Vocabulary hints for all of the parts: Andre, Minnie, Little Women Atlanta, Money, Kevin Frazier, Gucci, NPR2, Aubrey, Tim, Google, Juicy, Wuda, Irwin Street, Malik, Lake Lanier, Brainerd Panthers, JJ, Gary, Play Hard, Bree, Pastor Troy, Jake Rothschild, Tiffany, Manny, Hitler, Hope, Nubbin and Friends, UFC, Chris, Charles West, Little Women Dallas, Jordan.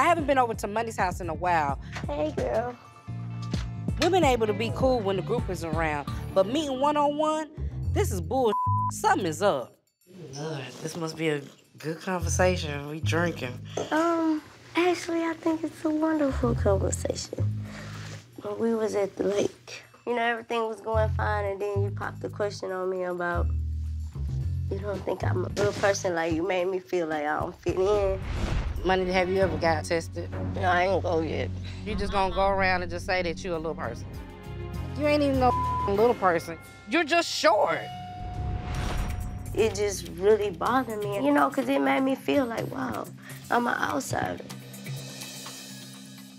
I haven't been over to Money's house in a while. Hey, girl. We've been able to be cool when the group is around, but meeting one-on-one, this is bullshit. Something is up. Lord, this must be a good conversation. We drinking. Actually, I think it's a wonderful conversation. When we was at the lake, you know, everything was going fine, and then you popped the question on me about, you don't think I'm a real person, like you made me feel like I don't fit in. Money, have you ever got tested? No, I ain't go yet. You just gonna go around and just say that you a little person. You ain't even no little person. You're just short. It just really bothered me, you know, because it made me feel like, wow, I'm an outsider.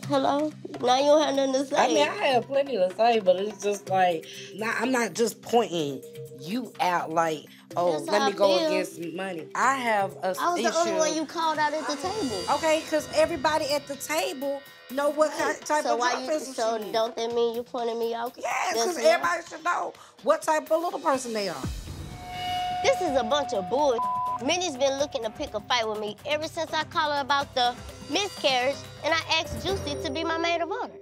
Hello? Now you don't have nothing to say. I mean, I have plenty to say, but it's just like, I'm not just pointing you out like, oh, let me go against Money. I have a issue. I was the only one you called out at the table. Okay, because everybody at the table know what type of little person she is. So don't that mean you pointed me out? Yes, because everybody should know what type of little person they are. This is a bunch of bull. Minnie's been looking to pick a fight with me ever since I called her about the miscarriage, and I asked Juicy to be my maid of honor.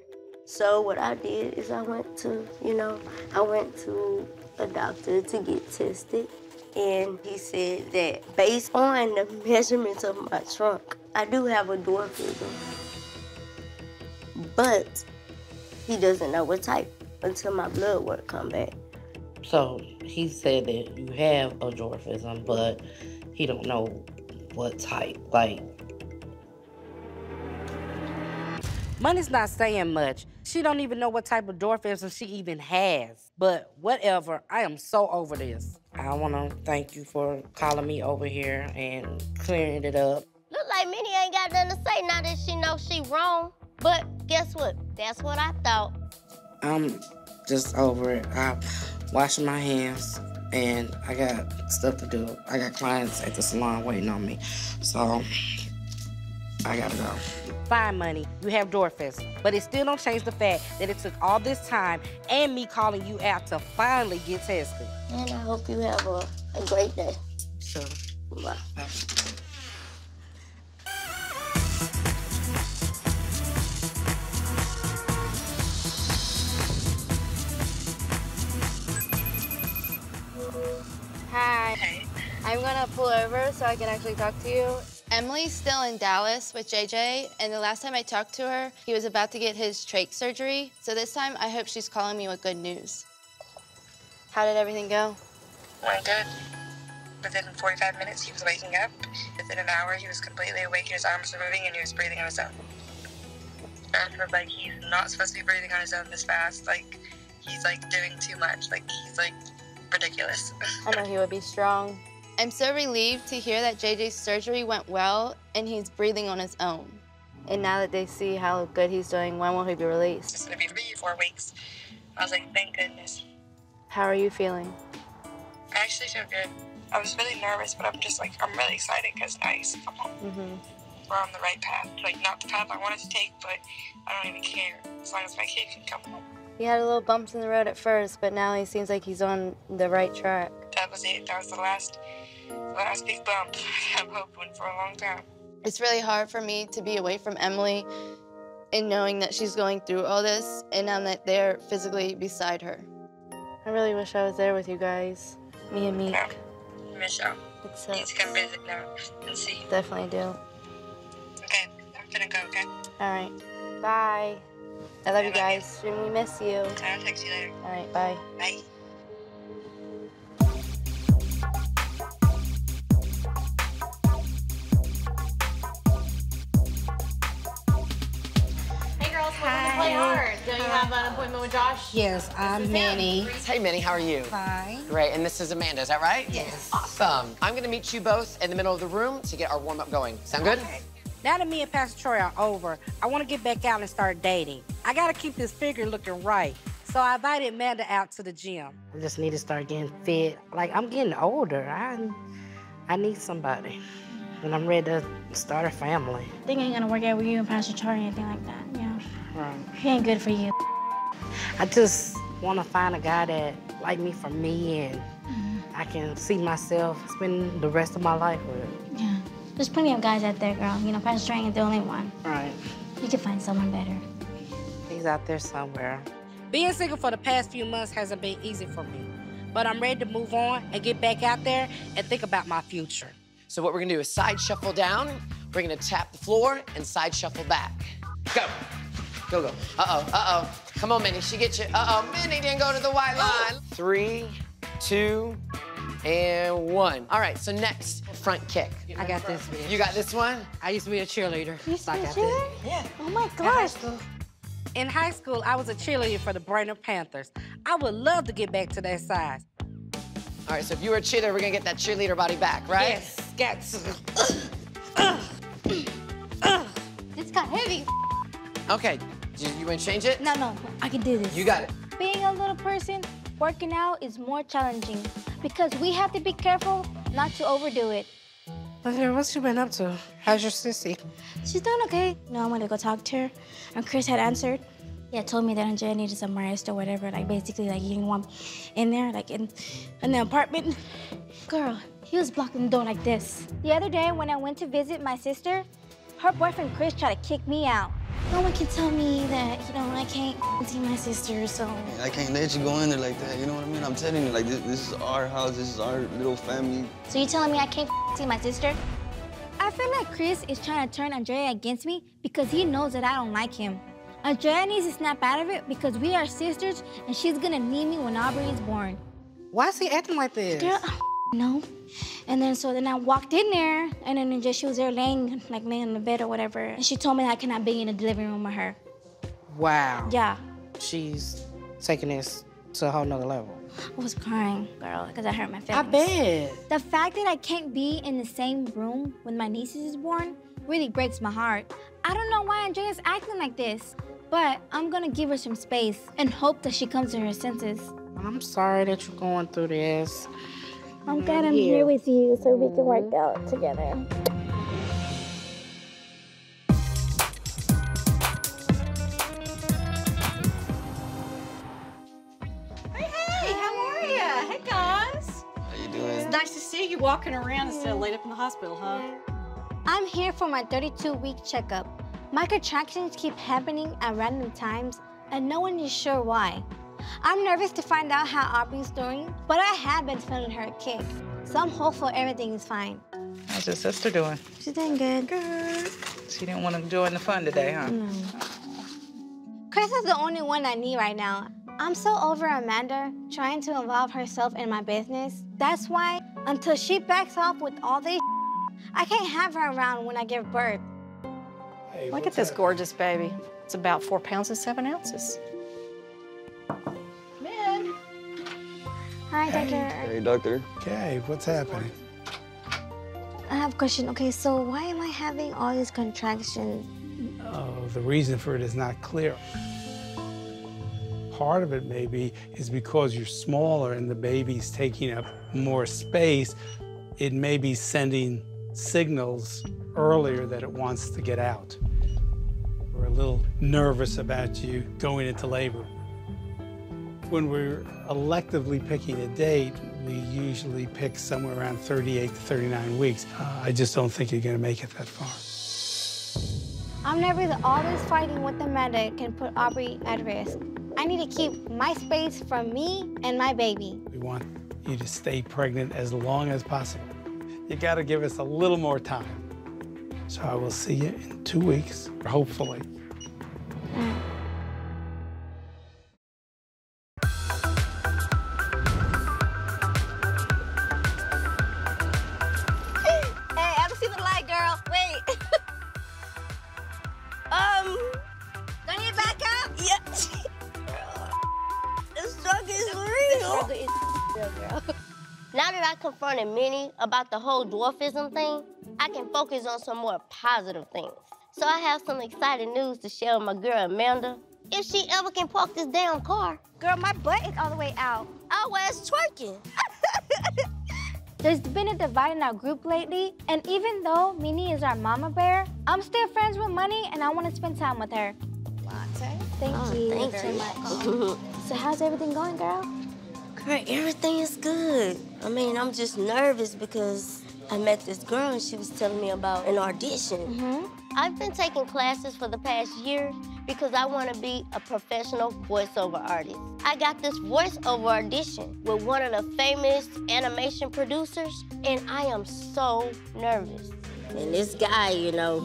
So what I did is I went to, you know, I went to a doctor to get tested, and he said that based on the measurements of my trunk, I do have a dwarfism, but he doesn't know what type until my blood work come back. So he said that you have a dwarfism, but he don't know what type, like. Money's not saying much. She don't even know what type of dwarfism she even has. But whatever, I am so over this. I want to thank you for calling me over here and clearing it up. Look like Minnie ain't got nothing to say now that she knows she wrong. But guess what? That's what I thought. I'm just over it. I'm washing my hands, and I got stuff to do. I got clients at the salon waiting on me, so I gotta go. Fine, Money, you have dwarfism, but it still don't change the fact that it took all this time and me calling you out to finally get tested. And I hope you have a great day. Sure. Bye. Bye. Hi. Hey. I'm gonna pull over so I can actually talk to you. Emily's still in Dallas with JJ, and the last time I talked to her, he was about to get his trach surgery. So this time, I hope she's calling me with good news. How did everything go? Went good. Within 45 minutes, he was waking up. Within an hour, he was completely awake, his arms were moving, and he was breathing on his own. And we're like, he's not supposed to be breathing on his own this fast. Like, he's like doing too much. Like, he's like ridiculous. I know he would be strong. I'm so relieved to hear that JJ's surgery went well and he's breathing on his own. And now that they see how good he's doing, when will he be released? It's gonna be 3 or 4 weeks. I was like, thank goodness. How are you feeling? I actually feel good. I was really nervous, but I'm just like, I'm really excited because nice. We're on the right path. Like, not the path I wanted to take, but I don't even care as long as my kid can come home. He had a little bumps in the road at first, but now he seems like he's on the right track. That was it. That was the last big bump I've hoped for a long time. It's really hard for me to be away from Emily and knowing that she's going through all this, and I'm not there physically beside her. I really wish I was there with you guys, me and Meek. No, Michelle, you need to come visit now and see. Definitely do. Okay, I'm gonna go, okay? All right, bye. I love you guys, and we miss you. I'll text you later. All right, bye. Bye. Play hard. So you have an appointment with Josh? Yes, I'm Manny. Hey, Minnie, how are you? Fine. Great, and this is Amanda, is that right? Yes. Awesome. I'm gonna meet you both in the middle of the room to get our warm-up going. Sound good? Okay. Now that me and Pastor Troy are over, I wanna get back out and start dating. I gotta keep this figure looking right. So I invited Amanda out to the gym. I just need to start getting fit. Like, I'm getting older. I need somebody. And I'm ready to start a family. Thing ain't gonna work out with you and Pastor Troy or anything like that, yeah. Right. He ain't good for you. I just want to find a guy that like me for me, and I can see myself spend the rest of my life with. Yeah. There's plenty of guys out there, girl. You know, Pastor Troy ain't the only one. Right. You can find someone better. He's out there somewhere. Being single for the past few months hasn't been easy for me, but I'm ready to move on and get back out there and think about my future. So what we're gonna do is side shuffle down, we're gonna tap the floor and side shuffle back. Go. Go, go. Uh-oh, uh-oh. Come on, Minnie, she gets you. Uh-oh, Minnie didn't go to the white line. 3, 2, and 1. All right, so next, front kick. I got this, bitch. You got this one? I used to be a cheerleader. You used to be a cheerleader? Yeah. Oh my gosh. In high school, I was a cheerleader for the Brainerd Panthers. I would love to get back to that size. All right, so if you were a cheerleader, we're gonna get that cheerleader body back, right? Yes, got to. This got heavy. Okay, you wanna change it? No, no, I can do this. You got it. Being a little person, working out is more challenging because we have to be careful not to overdo it. Andrea, what's you been up to? How's your sissy? She's doing okay. No, I'm gonna go talk to her. And Chris had answered. He had told me that Andrea needed some rest or whatever. Like basically, like he didn't want me in there, like in the apartment. Girl, he was blocking the door like this. The other day when I went to visit my sister, her boyfriend Chris tried to kick me out. No one can tell me that, you know, I can't see my sister, so. I can't let you go in there like that, you know what I mean? I'm telling you, like, this is our house, this is our little family. So you're telling me I can't see my sister? I feel like Chris is trying to turn Andrea against me because he knows that I don't like him. Andrea needs to snap out of it because we are sisters and she's gonna need me when Aubrey is born. Why is he acting like this? Girl, I don't know. And then, so then I walked in there, and then just she was there laying in the bed or whatever. And she told me that I cannot be in the living room with her. Wow. Yeah. She's taking this to a whole nother level. I was crying, girl, because I hurt my feelings. I bet. The fact that I can't be in the same room when my nieces is born really breaks my heart. I don't know why Andrea's acting like this, but I'm gonna give her some space and hope that she comes to her senses. I'm sorry that you're going through this. I'm glad I'm here with you so we can work out together. Hey, hey, how are you? Hey, guys. How you doing? It's nice to see you walking around instead of laid up in the hospital, huh? I'm here for my 32-week checkup. My contractions keep happening at random times, and no one is sure why. I'm nervous to find out how Aubrey's doing, but I have been feeling her kick, so I'm hopeful everything is fine. How's your sister doing? She's doing good. Good. She didn't want to join the fun today, huh? No. Chris is the only one I need right now. I'm so over Amanda trying to involve herself in my business. That's why, until she backs off with all this, I can't have her around when I give birth. Hey, look at this gorgeous baby. It's about 4 pounds and 7 ounces. Hi, hey. Doctor. Hey, doctor. Okay, what's happening? I have a question. Okay, so why am I having all these contractions? Oh, the reason for it is not clear. Part of it, maybe, is because you're smaller and the baby's taking up more space. It may be sending signals earlier that it wants to get out. We're a little nervous about you going into labor. When we're electively picking a date, we usually pick somewhere around 38 to 39 weeks. I just don't think you're gonna make it that far. I'm nervous that all this fighting with Amanda can put Aubrey at risk. I need to keep my space from me and my baby. We want you to stay pregnant as long as possible. You gotta give us a little more time. So I will see you in 2 weeks, hopefully. Confronting Minnie about the whole dwarfism thing, I can focus on some more positive things. So I have some exciting news to share with my girl Amanda. If she ever can park this damn car. Girl, my butt is all the way out. I was twerking. There's been a divide in our group lately, and even though Minnie is our mama bear, I'm still friends with Money, and I want to spend time with her. Latte. Thank you very much. So how's everything going, girl? Everything is good. I mean, I'm just nervous because I met this girl and she was telling me about an audition. I've been taking classes for the past year because I want to be a professional voiceover artist. I got this voiceover audition with one of the famous animation producers, and I am so nervous. And this guy, you know,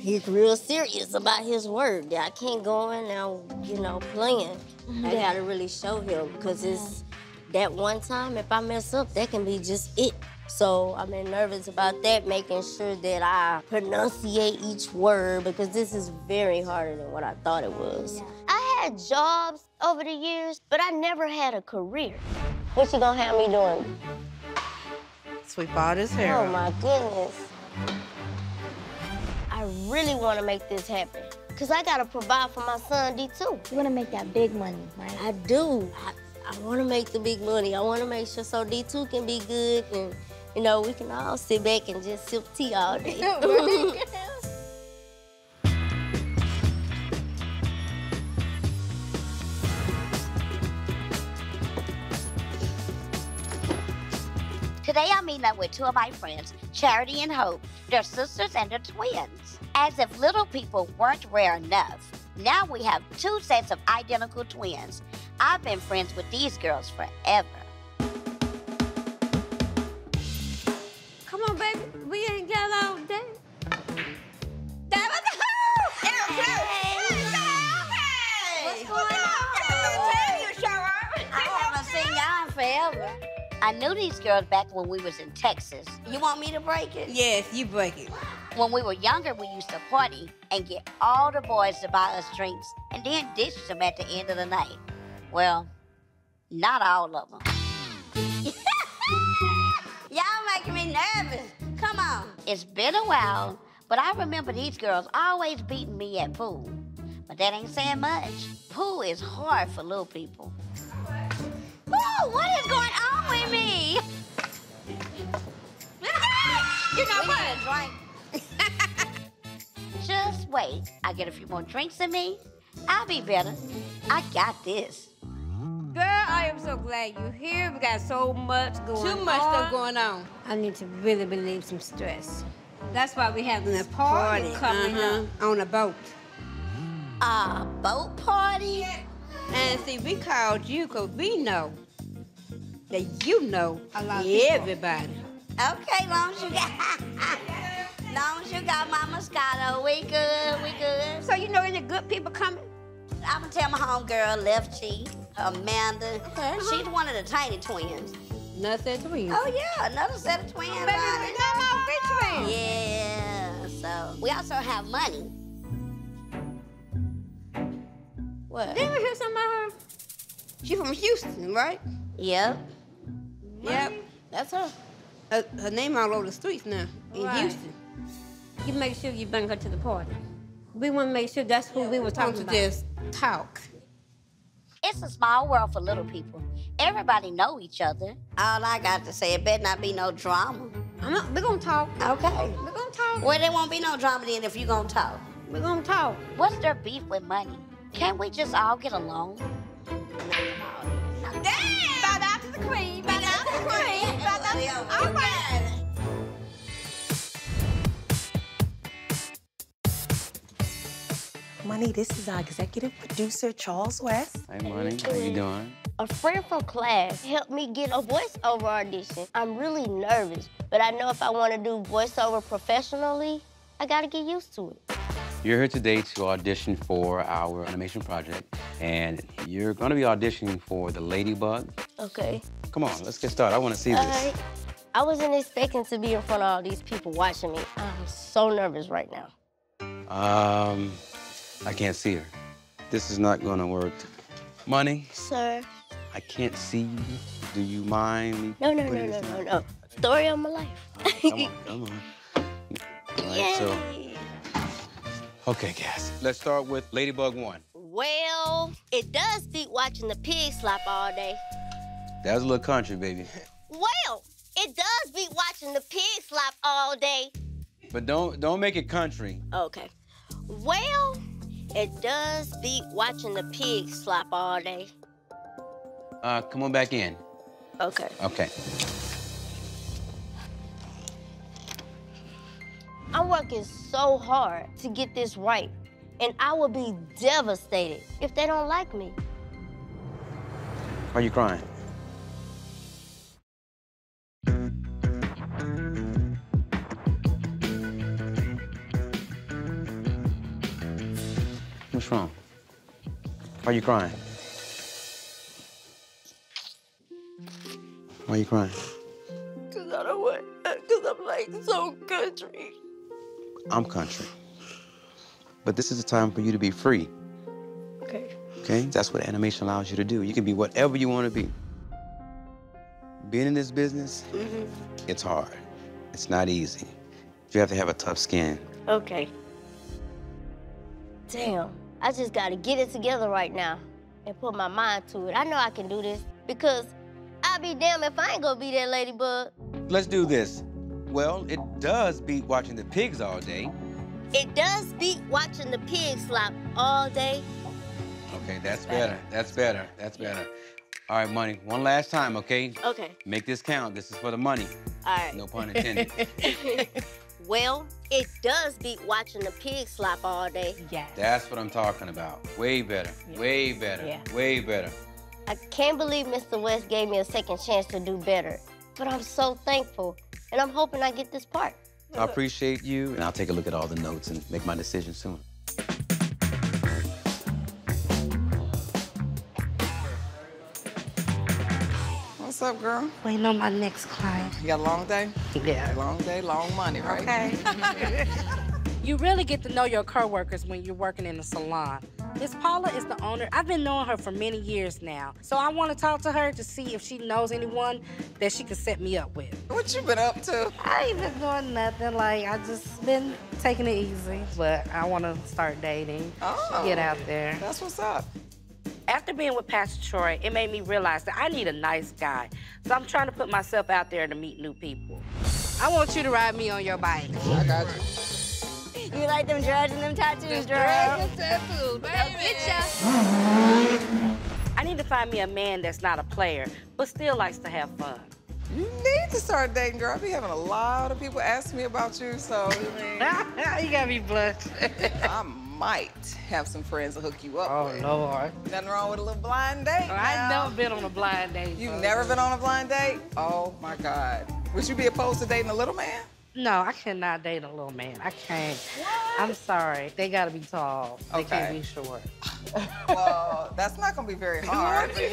he's real serious about his work. I can't go in now, you know, playing. I gotta really show him because it's that one time, if I mess up, that can be just it. So I've been nervous about that, making sure that I pronunciate each word because this is very harder than what I thought it was. I had jobs over the years, but I never had a career. What you gonna have me doing? Sweep all this hair. Oh my goodness. I really wanna make this happen. Cause I gotta provide for my son, D2. You wanna make that big money, right? I do. I wanna make the big money. I wanna make sure so D2 can be good and, you know, we can all sit back and just sip tea all day. Today I'm meeting up with two of my friends, Charity and Hope. They're sisters and they're twins. As if little people weren't rare enough, now we have two sets of identical twins. I've been friends with these girls forever. Come on, baby. We ain't got all day. What's going on? I haven't seen y'all forever. I knew these girls back when we was in Texas. You want me to break it? Yes, you break it. When we were younger, we used to party and get all the boys to buy us drinks and then ditch them at the end of the night. Well, not all of them. Y'all making me nervous. Come on. It's been a while, but I remember these girls always beating me at pool. But that ain't saying much. Pool is hard for little people. Whoa, what is going on with me? You know what? Just wait. I get a few more drinks in me. I'll be better. I got this. Girl, I am so glad you're here. We got so much going on. Too much stuff going on. I need to really relieve some stress. That's why we having a party coming up on a boat. A boat party? Yeah. And see, we called you because we know that you know a lot of everybody. Okay, long as you got my Moscato, we good, we good. So you know any good people coming? I'm gonna tell my homegirl, Left Cheek, Amanda. She's one of the Tiny Twins. Another set of twins. Oh yeah, another set of twins. Baby, we got all three twins. Yeah, so we also have Money. What? Didn't we hear something about her? She from Houston, right? Yep. Yep. That's her. Her name all over the streets now in Houston. You make sure you bring her to the party. We want to make sure that's who we were talking about. Just talk. It's a small world for little people. Everybody know each other. All I got to say, it better not be no drama. We're going to talk. Okay. We're going to talk. Well, there won't be no drama then if you're going to talk. We're going to talk. What's their beef with Money? Can't we just all get along? Damn! Bow down to the queen. Bow down to the queen. Bow down to the queen. All right. Money, this is our executive producer, Charles West. Hey, Money. How you doing? A friend from class helped me get a voiceover audition. I'm really nervous, but I know if I want to do voiceover professionally, I got to get used to it. You're here today to audition for our animation project, and you're going to be auditioning for the Ladybug. Okay. Come on, let's get started. I want to see this. All right. I wasn't expecting to be in front of all these people watching me. I'm so nervous right now. I can't see her. This is not going to work. Money? Sir? I can't see you. Do you mind me? No, no, no, no, no, no. Story of my life. Come on, come on. All right, so... Okay, guys, let's start with Ladybug 1. Well, it does beat watching the pig slop all day. That was a little country, baby. Well, it does beat watching the pig slop all day. But don't make it country. Okay. Well, it does beat watching the pig slop all day. Come on back in. Okay. Okay. We're working so hard to get this right, and I will be devastated if they don't like me. Why are you crying? What's wrong? Why are you crying? Why are you crying? Because I don't want, because I'm like so country. I'm country. But this is the time for you to be free. Okay. Okay? That's what animation allows you to do. You can be whatever you want to be. Being in this business, it's hard. It's not easy. You have to have a tough skin. Okay. Damn, I just gotta get it together right now and put my mind to it. I know I can do this because I'll be damned if I ain't gonna be that ladybug. Let's do this. Well, it does beat watching the pigs all day. It does beat watching the pigs slop all day. Okay, that's better. All right, Money, one last time, okay? Okay. Make this count, this is for the money. All right. No pun intended. Well, it does beat watching the pig slop all day. Yeah. That's what I'm talking about. Way better, way better. I can't believe Mr. West gave me a second chance to do better, but I'm so thankful, and I'm hoping I get this part. I appreciate you, and I'll take a look at all the notes and make my decision soon. What's up, girl? Waiting on my next client. You got a long day? Yeah. Long day, long money, right? Okay. You really get to know your coworkers when you're working in the salon. Miss Paula is the owner. I've been knowing her for many years now, so I want to talk to her to see if she knows anyone that she can set me up with. What you been up to? I ain't been doing nothing. Like, I just been taking it easy, but I want to start dating. Oh. Get out there. That's what's up. After being with Pastor Troy, it made me realize that I need a nice guy. So I'm trying to put myself out there to meet new people. I want you to ride me on your bike. I got you. You like them drugs and them tattoos, drugs and tattoos, baby. I need to find me a man that's not a player, but still likes to have fun. You need to start dating, girl. I be having a lot of people ask me about you, so... You gotta be blushing. Might have some friends to hook you up with. Oh, Lord. Nothing wrong with a little blind date. I've never been on a blind date. You've never been on a blind date? Oh, my God. Would you be opposed to dating a little man? No, I cannot date a little man. I can't. What? I'm sorry. They got to be tall. Okay. They can't be short. Well, that's not going to be very hard for you.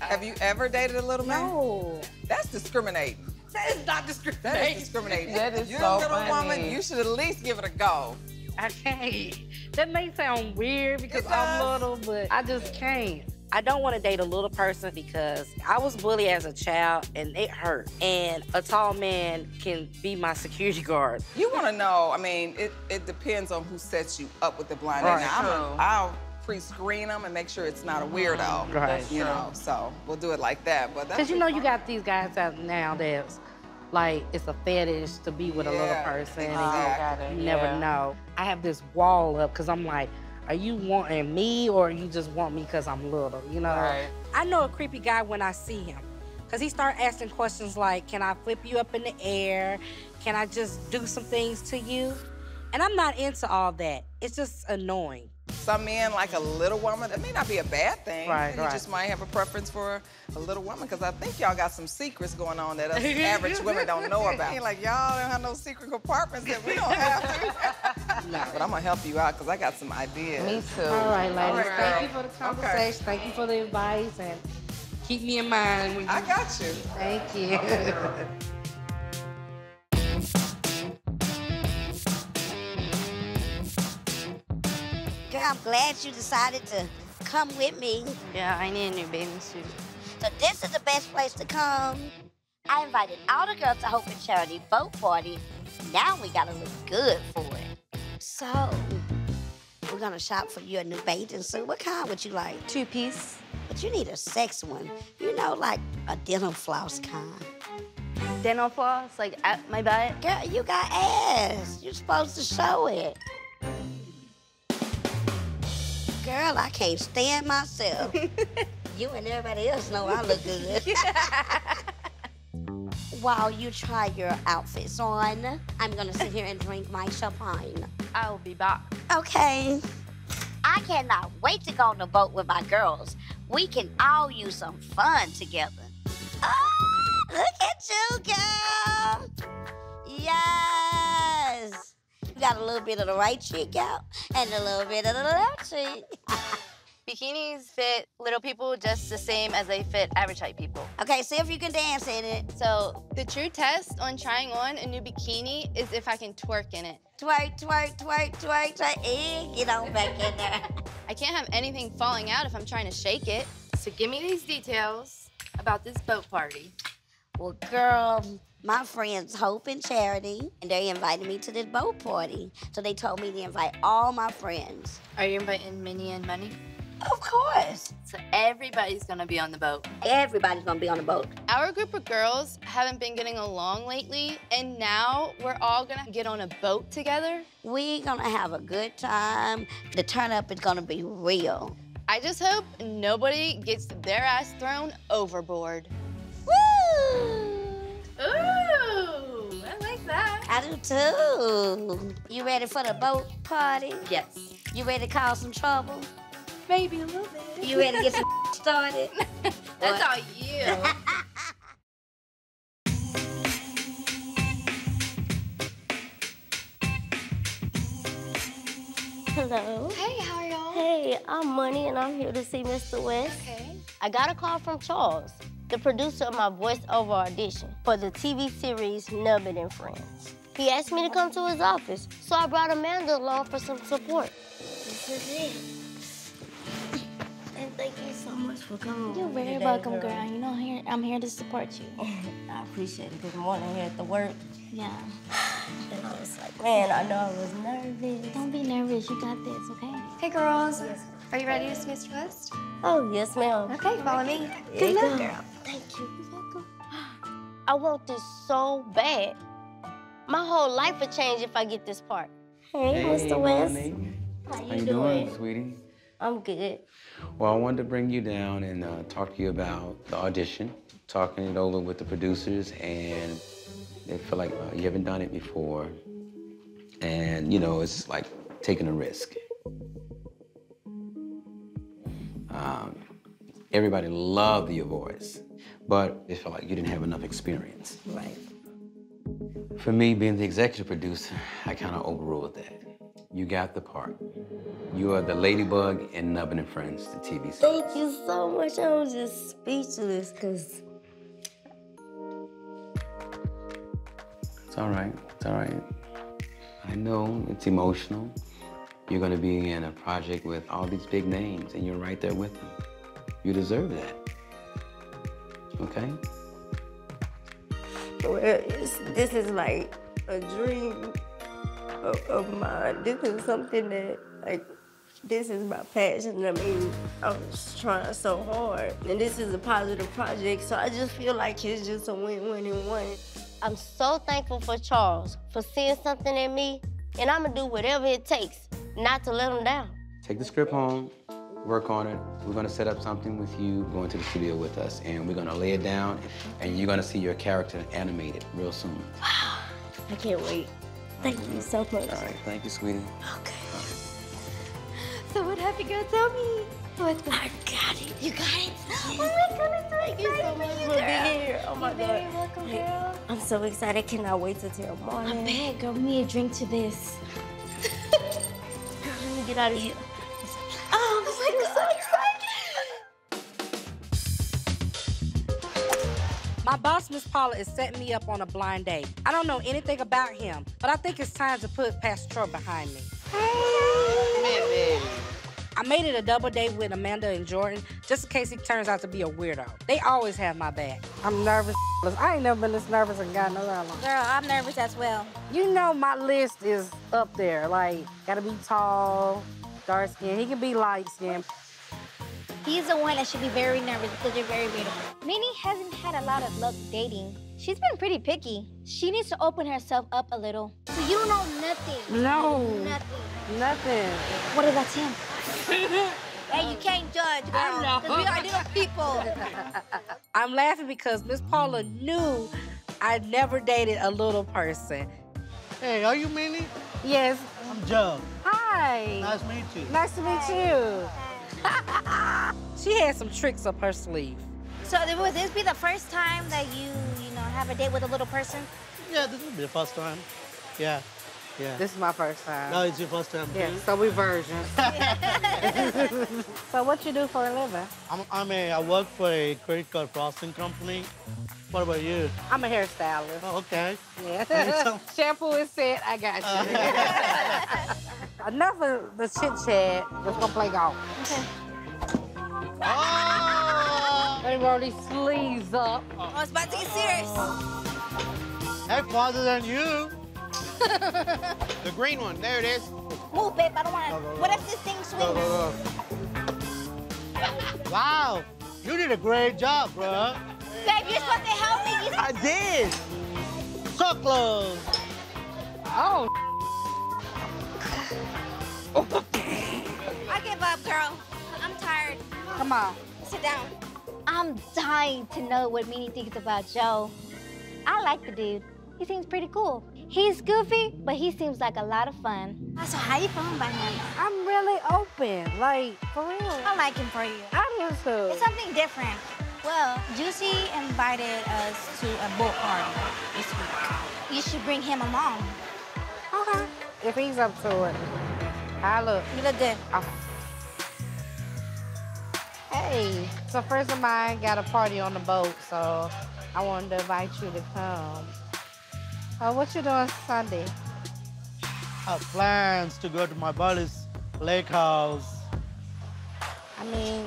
Have you ever dated a little man? No. That's discriminating. That is not discriminating. That is discriminating. That is so funny. You're a little woman. You should at least give it a go. I can't. That may sound weird because I'm little, but I just can't. I don't want to date a little person because I was bullied as a child and it hurt. And a tall man can be my security guard. You want to know, I mean, it depends on who sets you up with the blind date. Now, I'll pre-screen them and make sure it's not a weirdo. Right. You know, so we'll do it like that. But because you know, you got these guys out now that's like, it's a fetish to be with a little person, and you never know. I have this wall up, because I'm like, are you wanting me, or you just want me because I'm little, you know? Right. I know a creepy guy when I see him, because he starts asking questions like, can I flip you up in the air? Can I just do some things to you? And I'm not into all that. It's just annoying. Some men like a little woman. That may not be a bad thing. Right, you just might have a preference for a little woman, because I think y'all got some secrets going on that us average women don't know about. Ain't like y'all don't have no secret compartments that we don't have. No, but I'm gonna help you out because I got some ideas. Me too. All right, ladies. All right. Thank you for the conversation. Okay. Thank you for the advice, and keep me in mind when you. I got you. Thank you. Okay. I'm glad you decided to come with me. Yeah, I need a new bathing suit. So this is the best place to come. I invited all the girls to Hope and Charity boat party. Now we gotta look good for it. So, we're gonna shop for you a new bathing suit. What kind would you like? 2-piece. But you need a sex one. You know, like a dental floss kind. Dental floss? Like at my butt? Girl, you got ass. You're supposed to show it. Girl, I can't stand myself. You and everybody else know I look good. while you try your outfits on, I'm gonna sit here and drink my champagne. I'll be back. Okay. I cannot wait to go on the boat with my girls. We can all use some fun together. Oh, look at you, girl. Yes. You got a little bit of the right cheek out and a little bit of the left cheek. Bikinis fit little people just the same as they fit average height people. Okay, see if you can dance in it. So the true test on trying on a new bikini is if I can twerk in it. Twerk, twerk, twerk, twerk, twerk, and get on back in there. I can't have anything falling out if I'm trying to shake it. So give me these details about this boat party. Well, girl, my friends Hope and Charity, and they invited me to this boat party. So they told me to invite all my friends. Are you inviting Minnie and Money? Of course. So everybody's gonna be on the boat. Everybody's gonna be on the boat. Our group of girls haven't been getting along lately, and now we're all gonna get on a boat together. We're gonna have a good time. The turn up is gonna be real. I just hope nobody gets their ass thrown overboard. Woo! Ooh, I like that. I do too. You ready for the boat party? Yes. You ready to cause some trouble? Maybe a little bit. You ready to get some started? That's all you. Hello. Hey, how are y'all? Hey, I'm Money, and I'm here to see Mr. West. Okay. I got a call from Charles, the producer of my voiceover audition for the TV series Nubbin and Friends. He asked me to come to his office, so I brought Amanda along for some support. This is it. Thank you so much for coming. You're very welcome, girl. You know, I'm here to support you. I appreciate it. Good morning here at the work. Yeah. And I was like, man, I know I was nervous. Don't be nervous. You got this, okay? Hey, girls. Yes. Are you ready to see Mr. West? Oh, yes, ma'am. Okay, follow me. Good luck, girl. Thank you. You're welcome. I want this so bad. My whole life would change if I get this part. Hey, Mr. West. Mommy. How you doing, sweetie? I'm good. Well, I wanted to bring you down and talk to you about the audition, talking it over with the producers, and they feel like you haven't done it before. And, you know, it's like taking a risk. Everybody loved your voice, but it felt like you didn't have enough experience. Right. For me, being the executive producer, I kind of overruled that. You got the part. You are the Ladybug in Nubbin and Friends, the TV series. Thank you so much. I was just speechless, because... It's all right. It's all right. I know it's emotional. You're going to be in a project with all these big names, and you're right there with them. You deserve that. Okay? Well, this is like a dream of mine. This is something that, like, this is my passion. I mean, I was trying so hard, and this is a positive project, so I just feel like it's just a win-win and one. I'm so thankful for Charles for seeing something in me, and I'm gonna do whatever it takes not to let him down. Take the script home, work on it. We're gonna set up something with you going to the studio with us, and we're gonna lay it down, and you're gonna see your character animated real soon. Wow, I can't wait. Thank you so much. All right, thank you, sweetie. Okay. So what have you got to tell me? What's the... I got it. You got it? Oh my goodness, thank you so much for being here. Oh my God. You're very welcome, girl. I'm so excited. Cannot wait to tell Mom. I bet, girl. Me a drink to this. Girl, let me get out of here. Oh my God, I'm so excited. My boss, Miss Paula, is setting me up on a blind date. I don't know anything about him, but I think it's time to put Pastor Troy behind me. Hey. I made it a double date with Amanda and Jordan, just in case he turns out to be a weirdo. They always have my back. I'm nervous. I ain't never been this nervous in God knows how long. Girl, I'm nervous as well. You know my list is up there. Like, gotta be tall, dark skin. He can be light skin. He's the one that should be very nervous because you're very beautiful. Minnie hasn't had a lot of luck dating. She's been pretty picky. She needs to open herself up a little. So you don't know nothing. No. Nothing. Nothing. What about Tim? Hey, you can't judge, girl. I know. Because we are little people. I'm laughing because Miss Paula knew I never dated a little person. Hey, are you Minnie? Yes. I'm Joe. Hi. Nice to meet you. Nice to meet you. Hi. She had some tricks up her sleeve. So would this be the first time that you know, have a date with a little person? Yeah, this would be the first time. Yeah. Yeah. This is my first time. No, it's your first time. Yeah, so we virgins. So what you do for a living? I work for a credit card processing company. What about you? I'm a hairstylist. Oh, okay. Yeah. Shampoo is set, I got you. Enough of the chit-chat. Let's go play golf. Okay. Oh! They roll these sleeves up. Oh, it's about to get serious. Hey, farther than you. The green one, there it is. Move, babe, I don't want to. What if this thing swings? Go. Wow, you did a great job, bro. Babe, you're supposed to help me. I did. So close. Oh. I give up, girl. I'm tired. Come on. Sit down. I'm dying to know what Minnie thinks about Joe. I like the dude. He seems pretty cool. He's goofy, but he seems like a lot of fun. So how you feeling about him? I'm really open, like, for real. I like him for you. I do too. It's something different. Well, Juicy invited us to a boat party this week. You should bring him along. Okay. If he's up to it, I look. You look good. Oh. Hey, so friends of mine got a party on the boat, so I wanted to invite you to come. What you doing Sunday? I have plans to go to my buddy's lake house. I mean,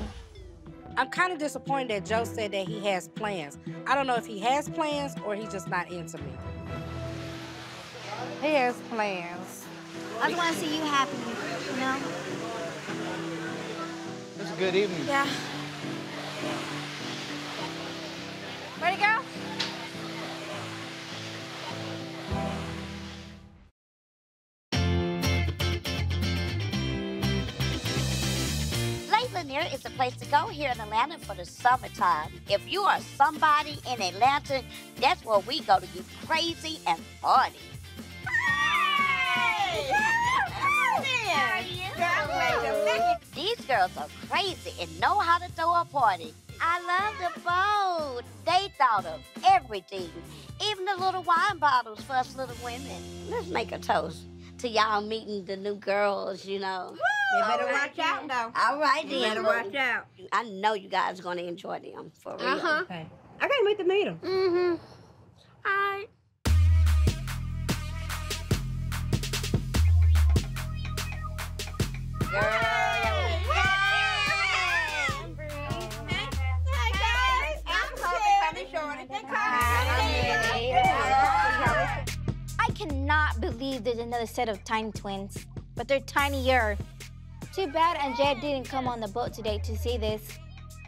I'm kind of disappointed that Joe said that he has plans. I don't know if he has plans or he's just not into me. He has plans. I just want to see you happy, you know? It's a good evening. Yeah. Ready, girl? Is the place to go here in Atlanta for the summertime. If you are somebody in Atlanta, that's where we go to get crazy and party. Hey! Girl, these girls are crazy and know how to throw a party. I love the boat. They thought of everything, even the little wine bottles for us little women. Let's make a toast to y'all meeting the new girls, you know. You better watch out, though. All right, then. You better watch out. I know you guys are going to enjoy them, for real. Uh-huh. Okay. I can't wait to meet them. Mm-hmm. All right. Girl. Hi, guys. I'm Hope, and Jordan, and I cannot believe there's another set of Tiny Twins, but they're tinier. Too bad Andrea didn't come on the boat today to see this.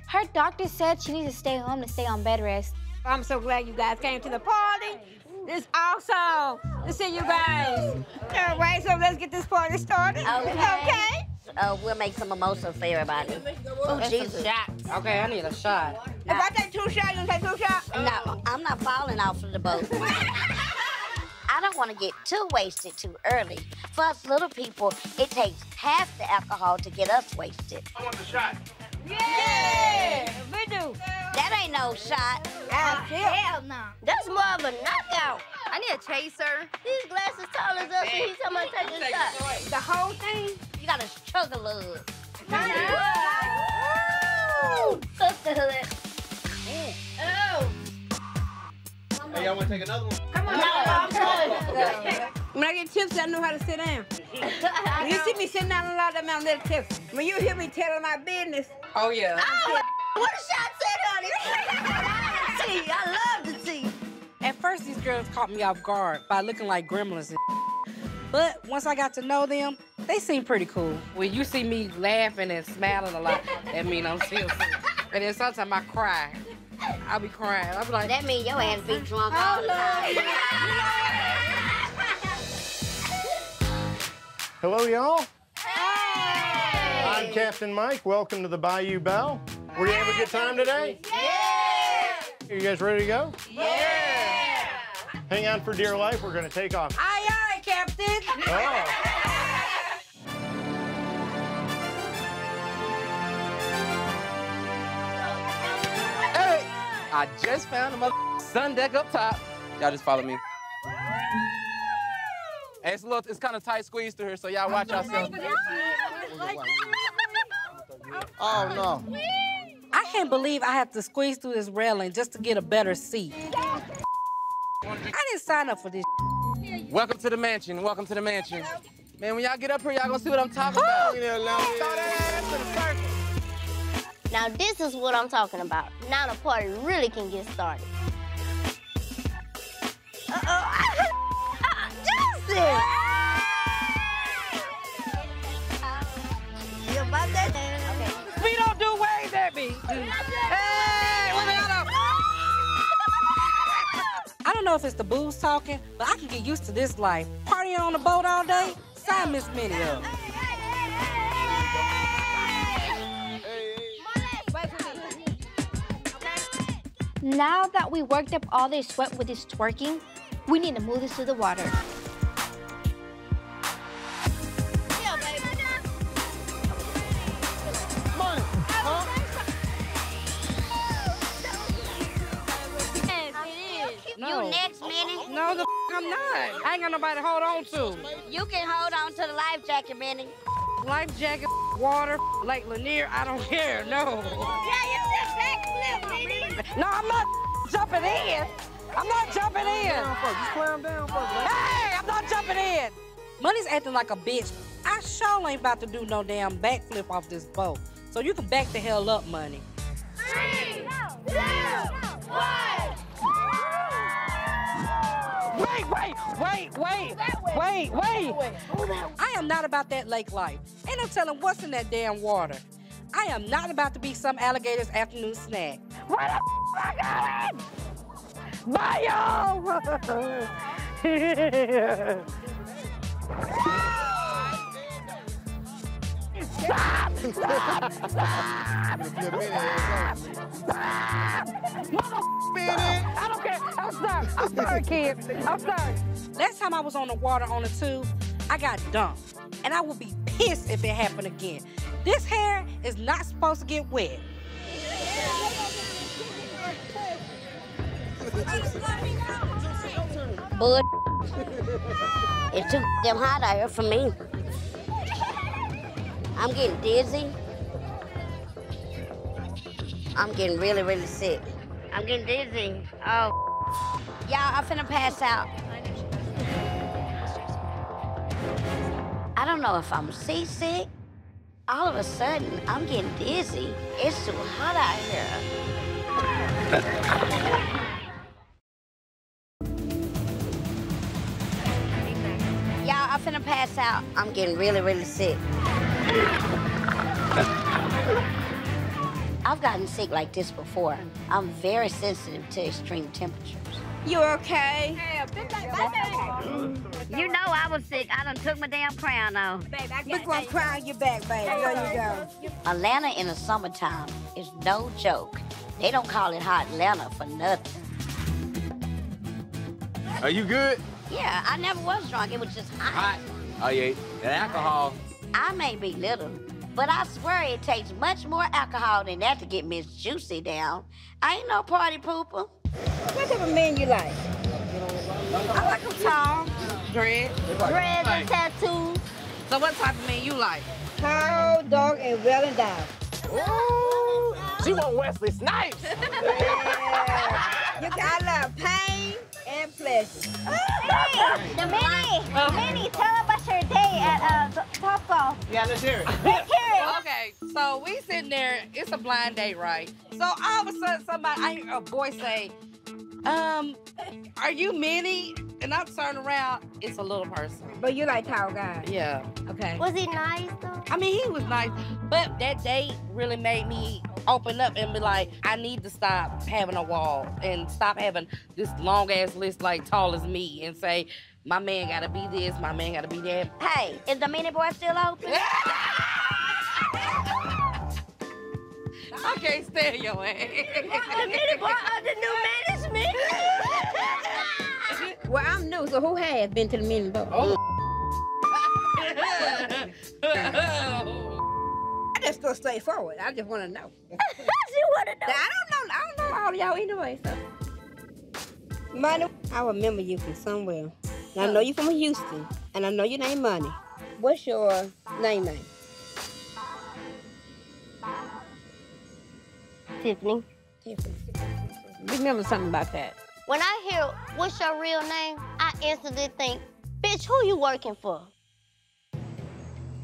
Her doctor said she needs to stay home to stay on bed rest. I'm so glad you guys came to the party. It's awesome to see you guys. All right, so let's get this party started. Okay. We'll make some mimosas for everybody. Oh, Jesus. Shots. Okay, I need a shot. If I take two shots, you take two shots? No, I'm not falling off of the boat. I don't want to get too wasted too early. For us little people, it takes half the alcohol to get us wasted. I want the shot. Yeah! We do. That ain't no shot. Hell no. That's more of a knockout. I need a chaser. These glasses tall as us, and he's talking about taking a shot. The whole thing? You got to chug a little. Woo! Sisterhood. Oh. Hey, y'all want to take another one? Come on. No. When I get tipsy, I know how to sit down. When you see me sitting down a lot, I'm out there tipsy. When you hear me telling my business. Oh, yeah. Oh, what a shot said, honey. Tea. I love the tea. At first, these girls caught me off guard by looking like gremlins and but once I got to know them, they seemed pretty cool. When you see me laughing and smiling a lot, that means I'm still sick. And then sometimes I cry. I'll be crying. I'll be like, that means your ass be drunk all the time. Hello, y'all. Hey! I'm Captain Mike. Welcome to the Bayou Belle. Were you having a good time today? Yeah! Are you guys ready to go? Yeah! Hang on for dear life. We're going to take off. Aye, aye, Captain. Oh. Hey, I just found a sun deck up top. Y'all just follow me. Hey, it's a little, it's kind of tight squeeze through here, so y'all watch yourself. Oh, no. I can't believe I have to squeeze through this railing just to get a better seat. I didn't sign up for this. Welcome to the mansion. Welcome to the mansion. Man, when y'all get up here, y'all gonna see what I'm talking about. Now, this is what I'm talking about. Now the party really can get started. Justin! You about that? Okay. We don't do waves at me. Hey, women out of. I don't know if it's the booze talking, but I can get used to this life. Partying on the boat all day? Sign Miss Minnie up. Now that we worked up all this sweat with this twerking, we need to move this to the water. Yeah, baby. Money. Huh? No. You next, Manny? No, the I'm not. I ain't got nobody to hold on to. You can hold on to the life jacket, Manny. Life jacket, water, Lake Lanier, I don't care, no. Yeah, you just backflip, Manny. No, I'm not jumping in. I'm not jumping in. Down, just climb down, hey, I'm not jumping in. Money's acting like a bitch. I sure ain't about to do no damn backflip off this boat. So you can back the hell up, Money. 3, 2, 1. Wait. I am not about that lake life. Ain't no telling what's in that damn water. I am not about to be some alligator's afternoon snack. Where the f I got it? Bye, y'all! Stop! I don't care. I'm sorry. I'm sorry, kids. I'm sorry. Last time I was on the water on the tube, I got dumped. And I would be pissed if it happened again. This hair is not supposed to get wet. Bull. It's too damn hot out here for me. I'm getting dizzy. I'm getting really, really sick. I'm getting dizzy. Oh, y'all, I'm finna pass out. I don't know if I'm seasick. All of a sudden, I'm getting dizzy. It's too hot out here. Y'all, I'm finna pass out. I'm getting really, really sick. I've gotten sick like this before. I'm very sensitive to extreme temperatures. You okay? Yeah, baby. You know I was sick. I done took my damn crown off. Babe, I look one crown on your back, babe. There you go. Atlanta in the summertime is no joke. They don't call it hot Atlanta for nothing. Are you good? Yeah, I never was drunk. It was just hot. Oh, yeah. And alcohol. I may be little. But I swear it takes much more alcohol than that to get Miss Juicy down. I ain't no party pooper. What type of man you like? I like them tall. Dreads and tattoos. So what type of man you like? Tall, dark, and well endowed. Ooh, she want Wesley Snipes. Yeah. I love pain and pleasure. Hey, the Minnie, tell about your day at Topgolf. Yeah, let's hear it. Let's hear it. Okay, so we sitting there. It's a blind date, right? So all of a sudden, somebody, I hear a boy say, are you Minnie? And I'm turning around, it's a little person. But you like tall guy. Yeah. Okay. Was he nice though? I mean, he was nice, but that date really made me open up and be like, I need to stop having a wall and stop having this long ass list like tall as me and say, my man gotta be this, my man gotta be that. Hey, is the Minnie boy still open? I can't stand your ass. The Minnie boy under new management. Google who has been to the meeting before. Oh. I just go straight forward. I just want to know. You want to know? I don't know all of y'all anyway, so. Money, I remember you from somewhere. And I know you from Houston, and I know your name Money. What's your name? Tiffany. Tiffany. Remember something about that. When I hear, what's your real name? I instantly think, bitch, who you working for?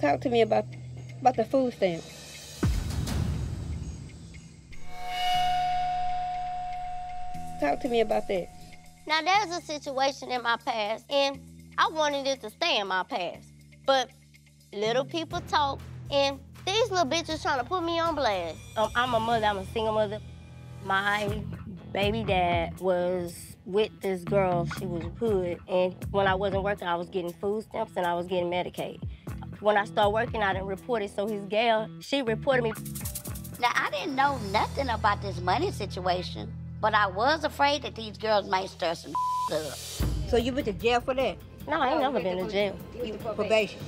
Talk to me about the food stamps. Talk to me about that. Now, there's a situation in my past, and I wanted it to stay in my past. But little people talk, and these little bitches trying to put me on blast. I'm a mother, I'm a single mother. My baby dad was with this girl, she was hood, and when I wasn't working, I was getting food stamps and I was getting Medicaid. When I started working, I didn't report it, so his gal, she reported me. Now, I didn't know nothing about this money situation, but I was afraid that these girls might stir some up. So you went to jail for that? No, I ain't never been to jail. You went to probation.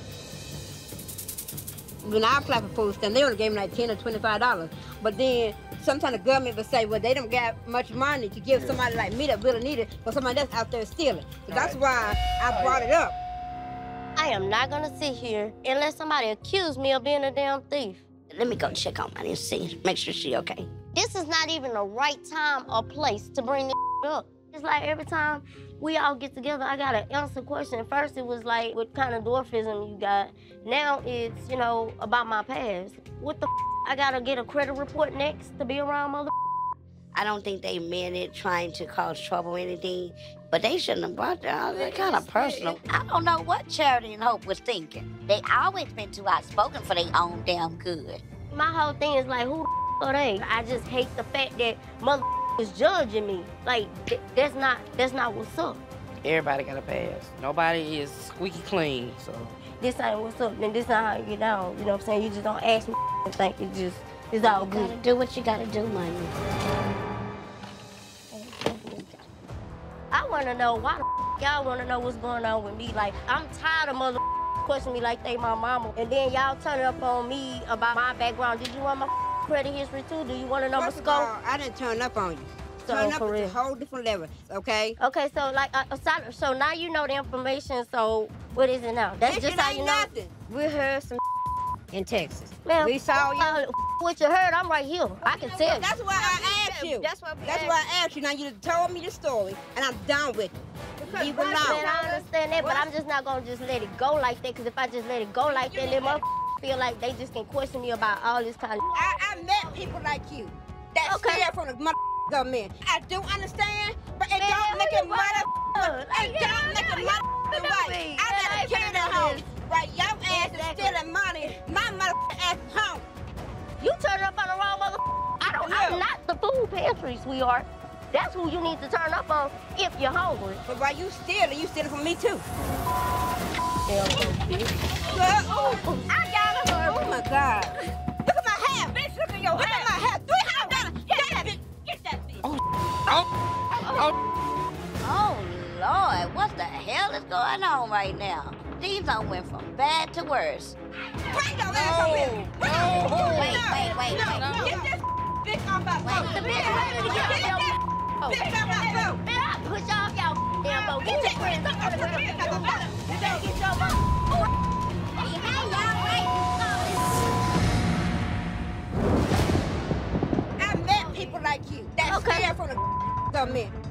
When I applied for food stamps, they only gave me like $10 or $25. But then sometimes the government would say, well, they don't got much money to give somebody like me that really need it, but somebody else out there stealing. So that's why I brought it up. I am not gonna sit here and let somebody accuse me of being a damn thief. Let me go check on Manny and see, make sure she okay. This is not even the right time or place to bring this up. It's like every time we all get together, I gotta answer a question. First it was like, what kind of dwarfism you got? Now it's, you know, about my past. What the I gotta get a credit report next to be around mother. I don't think they meant it trying to cause trouble or anything, but they shouldn't have brought that. They're kind of personal. I don't know what Charity and Hope was thinking. They always been too outspoken for their own damn good. My whole thing is like, who the are they? I just hate the fact that mother is judging me. Like, that's not what's up. Everybody got a pass. Nobody is squeaky clean, so. This ain't what's up, and this not how you get down. You know what I'm saying? You just don't ask me and think it just, it's all good. You gotta do what you gotta do, Money. I wanna know why the y'all wanna know what's going on with me. Like, I'm tired of mother questioning me like they my mama, and then y'all turn it up on me about my background. Did you want my credit history too? Do you wanna know my score? I didn't turn up on you. Turn up at a whole different level, okay? Okay, so like, so now you know the information, so what is it now? That's just how you know. Nothing. We heard some in Texas. Man, we saw you. What you heard, I'm right here. I can tell you. That's why I asked you. That's why I asked you. Now you told me the story, and I'm done with it. You belong. Man, I understand that, but I'm just not gonna just let it go like that, because if I just let it go like that, then motherfuckers feel like they just can question me about all this kind of. I met people like you that stand from the mother. I do understand, but it don't make it mother. It don't make it mother right. I gotta carry that home. Right, your ass is stealing money. My mother ass is home. You turn up on the wrong mother. I don't. I'm not the food pantry, sweetheart. That's who you need to turn up on if you're hungry. But why you stealing from me too? I got her. Oh my God. Look at my hair. Bitch, look at your hair. Look at my hair. Oh, Lord, what the hell is going on right now? These done went from bad to worse. Bring your ass over here! Wait. Get this bitch on my phone. The bitch ready to get on your bitch on my phone. Man, I push off y'all damn boat. Get your friends up on the bitch on my phone. You don't get your phone. Hey, y'all, I met people like you that stand from the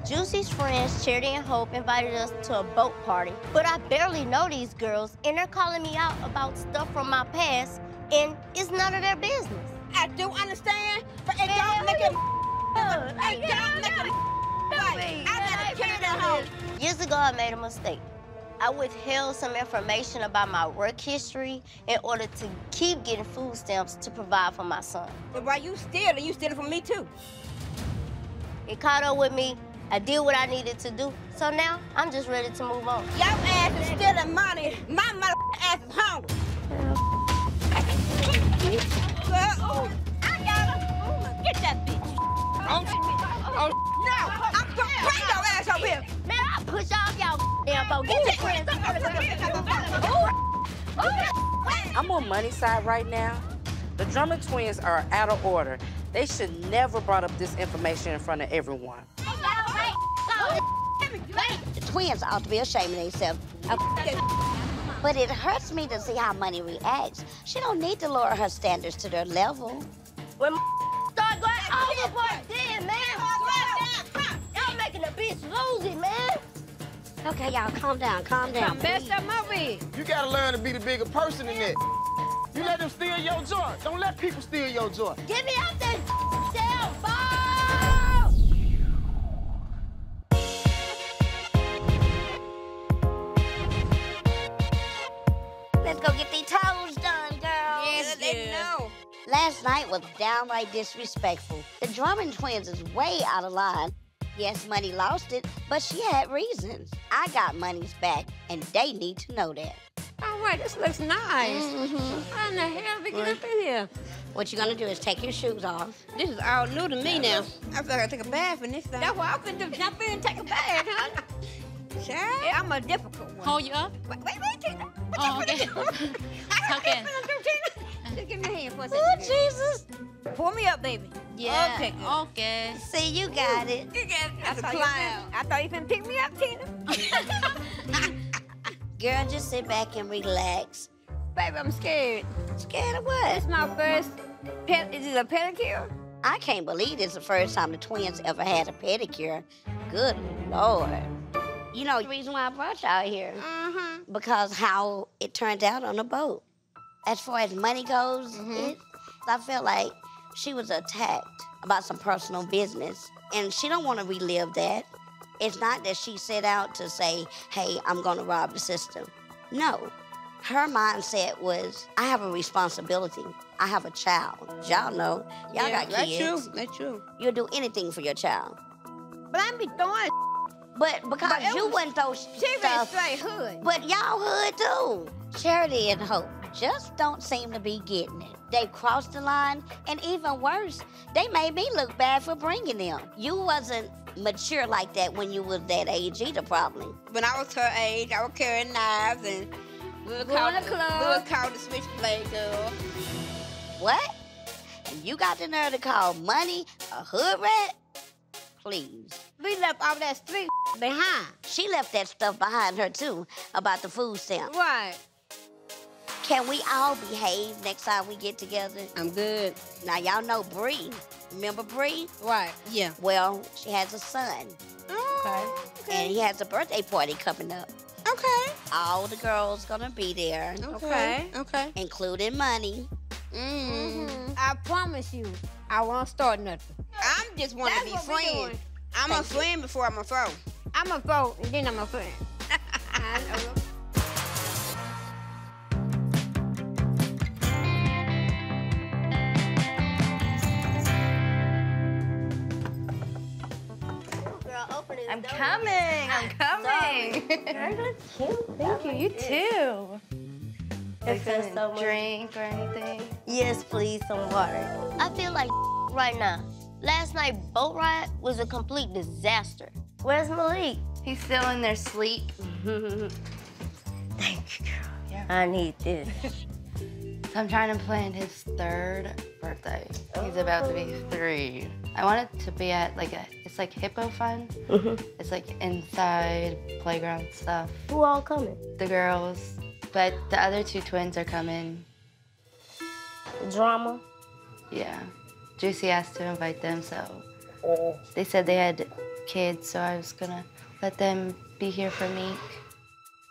Juicy's friends, Charity and Hope, invited us to a boat party, but I barely know these girls, and they're calling me out about stuff from my past, and it's none of their business. I do understand, but it don't make it It don't make it right. I gotta carry that home. Years ago, I made a mistake. I withheld some information about my work history in order to keep getting food stamps to provide for my son. But why you stealing from me too. It caught up with me. I did what I needed to do. So now, I'm just ready to move on. Your ass is stealing money. My mother ass is hungry. I got her. Get that bitch. Oh, no. I'm gonna bring your ass over here. Man, I'll push off y'all damn though. Get your friends. I'm on Money's side right now. The Drummond Twins are out of order. They should never brought up this information in front of everyone. The twins ought to be ashamed of themselves. But it hurts me to see how Money reacts. She don't need to lower her standards to their level. When start going overboard, then, man, y'all making the bitch lose it, man. Okay, y'all, calm down. Best up my way. You gotta learn to be the bigger person in that. You let them steal your joy. Don't let people steal your joy. Get me out that cell phone! Let's go get these toes done, girls. Yes, they know. Last night was downright disrespectful. The Drummond Twins is way out of line. Yes, Money lost it, but she had reasons. I got Money's back, and they need to know that. All right, this looks nice. How in the hell did we get up in here? What you're gonna do is take your shoes off. This is all new to me now. I feel like I take a bath in this thing. That's why I couldn't just jump in and take a bath, huh? Sure. Yeah, I'm a difficult one. Hold you up? Wait, Tina. Oh, okay. Tuck in. Just give me a hand for a second. Oh, Jesus. Pull me up, baby. Yeah. Okay. Okay. See, you got it. You got it. That's a clown. I thought you finna pick me up, Tina. Girl, just sit back and relax. Baby, I'm scared. Scared of what? It's my first pet. Is it a pedicure? I can't believe it's the first time the twins ever had a pedicure. Good Lord. You know the reason why I brought y'all here? Because how it turned out on the boat. As far as Money goes, I felt like she was attacked about some personal business, and she don't want to relive that. It's not that she set out to say, hey, I'm gonna rob the system. No, her mindset was, I have a responsibility. I have a child. Y'all know, y'all got kids. That's true. You'll do anything for your child. But I be throwing But because but you wouldn't throw stuff. Straight hood. But y'all hood too. Charity and Hope just don't seem to be getting it. They crossed the line, and even worse, they made me look bad for bringing them. You wasn't mature like that when you was that age either, probably. When I was her age, I was carrying knives, and we were called the switchblade girl. What? And you got the nerve to call Money a hood rat? Please. We left all that street behind. She left that stuff behind her, too, about the food stamp. Right. Can we all behave next time we get together? I'm good. Now, y'all know Bree. Remember Bree? Right, yeah. Well, she has a son. Okay. And he has a birthday party coming up. Okay. All the girls gonna be there. Okay. Including Money. I promise you, I won't start nothing. I'm just wanna be friends. I'm a friend before I'm a foe. I'm a foe, and then I'm a friend. I know. I'm coming. Girl, that's cute. Thank you. You too. Is there a drink or anything? Yes, please. Some water. I feel like right now. Last night boat ride was a complete disaster. Where's Malik? He's still in their sleep. Thank you, girl. Yeah. I need this. So I'm trying to plan his third birthday. He's about to be 3. I want it to be at like a, it's like hippo fun. It's like inside playground stuff. Who all coming? The girls, but the other 2 twins are coming. Drama? Yeah, Juicy asked to invite them, so they said they had kids, so I was gonna let them be here for me.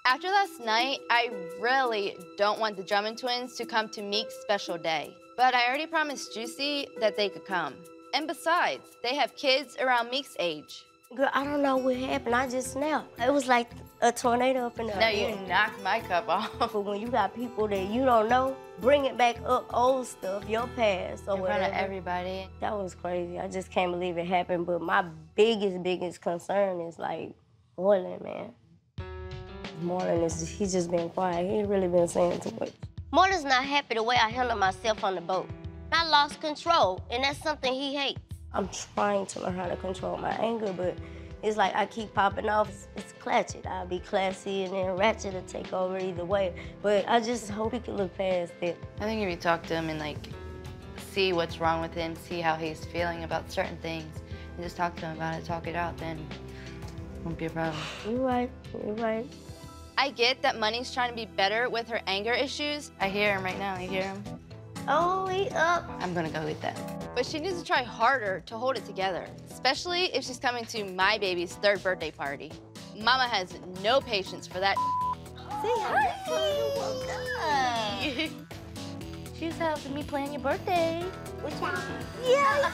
After last night, I really don't want the Drummond Twins to come to Meek's special day. But I already promised Juicy that they could come. And besides, they have kids around Meek's age. Girl, I don't know what happened. I just snapped. It was like a tornado up in the air. You knocked my cup off. But when you got people that you don't know, bring it back up, old stuff, your past or whatever. In front of everybody. That was crazy. I just can't believe it happened. But my biggest concern is like Moreland, man. Moreland is just, he's just been quiet. He ain't really been saying too much. Moreland's not happy the way I handled myself on the boat. I lost control, and that's something he hates. I'm trying to learn how to control my anger, but It's like I keep popping off. It's clutched. I'll be classy and then ratchet will take over either way. But I just hope he can look past it. I think if you talk to him and like see what's wrong with him, see how he's feeling about certain things, and just talk to him about it, talk it out, then it won't be a problem. You're right. You're right. I get that Money's trying to be better with her anger issues. I hear him right now. You hear him? Oh, he up. I'm gonna go get that. But she needs to try harder to hold it together, especially if she's coming to my baby's third birthday party. Mama has no patience for that. Say hi. She was helping me plan your birthday. Which one? Yeah,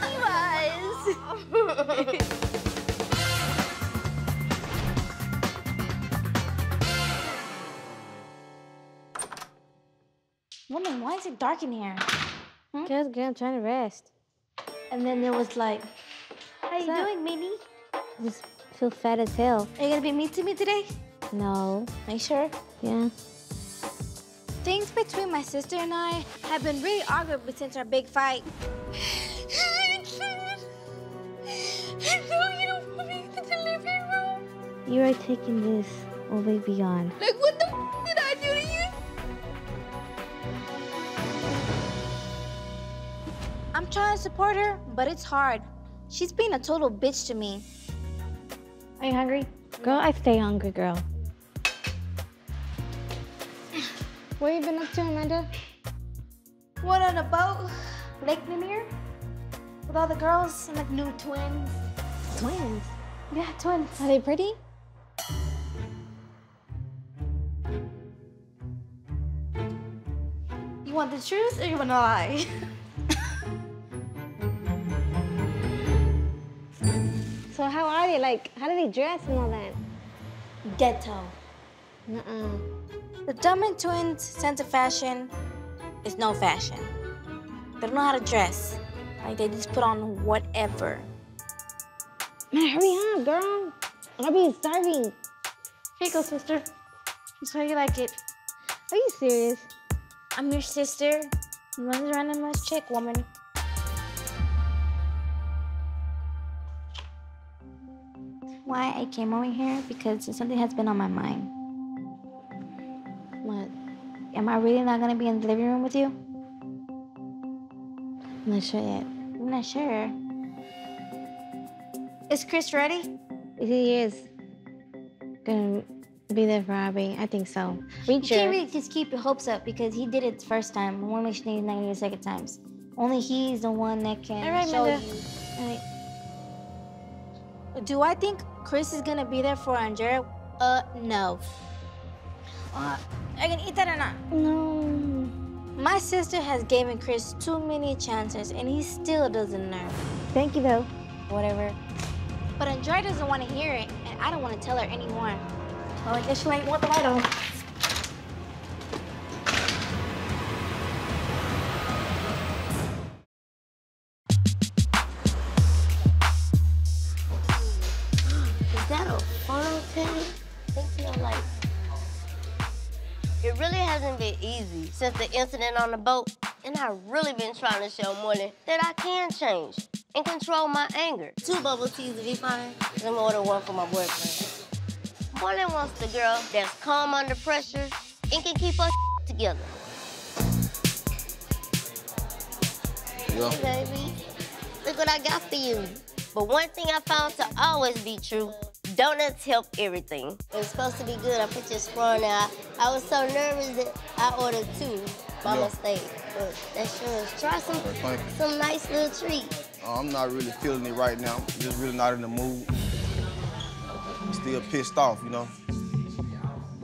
she was. Woman, why is it dark in here? Hmm? Good, good, I'm trying to rest. And then there was like, how you doing, Minnie? I just feel fat as hell. Are you gonna be mean to me today? No. Are you sure? Yeah. Things between my sister and I have been really awkward since our big fight. I know you don't want me in the delivery room. You are taking this all the way beyond. Like, what the f did I do to you? I'm trying to support her, but it's hard. She's being a total bitch to me. Are you hungry? Girl, I stay hungry, girl. What have you been up to, Amanda? What, on a boat? Lake Namir? With all the girls and like new twins. Twins? Yeah, twins. Are they pretty? You want the truth or you want to lie? So how are they? Like, how do they dress and all that? Ghetto. The Drummond Twins' sense of fashion is no fashion. They don't know how to dress. Like, they just put on whatever. Man, hurry up, girl. Aubrey is starving. Here you go, sister. That's how you like it. Are you serious? I'm your sister. You runs around and must check, woman. Why I came over here, because something has been on my mind. What? Am I really not gonna be in the living room with you? I'm not sure yet. I'm not sure. Is Chris ready? He is gonna be there for Aubrey. I think so. You can't really just keep your hopes up because he did it the first time. I wanna make sure he's not gonna do it second times. Only he's the one that can show you. All right. Do I think Chris is gonna be there for Andrea? No. Are you gonna eat that or not? No. My sister has given Chris too many chances and he still doesn't learn. Thank you though. Whatever. But Andrea doesn't want to hear it and I don't want to tell her anymore. Well, I guess she might want the light on. Easy since the incident on the boat, and I've really been trying to show Moreland that I can change and control my anger. 2 bubble teas would be fine. Let me order one for my boyfriend. Moreland wants the girl that's calm under pressure and can keep her together. Yeah. Hey, baby, look what I got for you. But one thing I found to always be true: donuts help everything. It was supposed to be good. I put your scroll out. I was so nervous that I ordered 2 by mistake. But that's yours. Try some nice little treats. I'm not really feeling it right now. I'm just really not in the mood. I'm still pissed off, you know?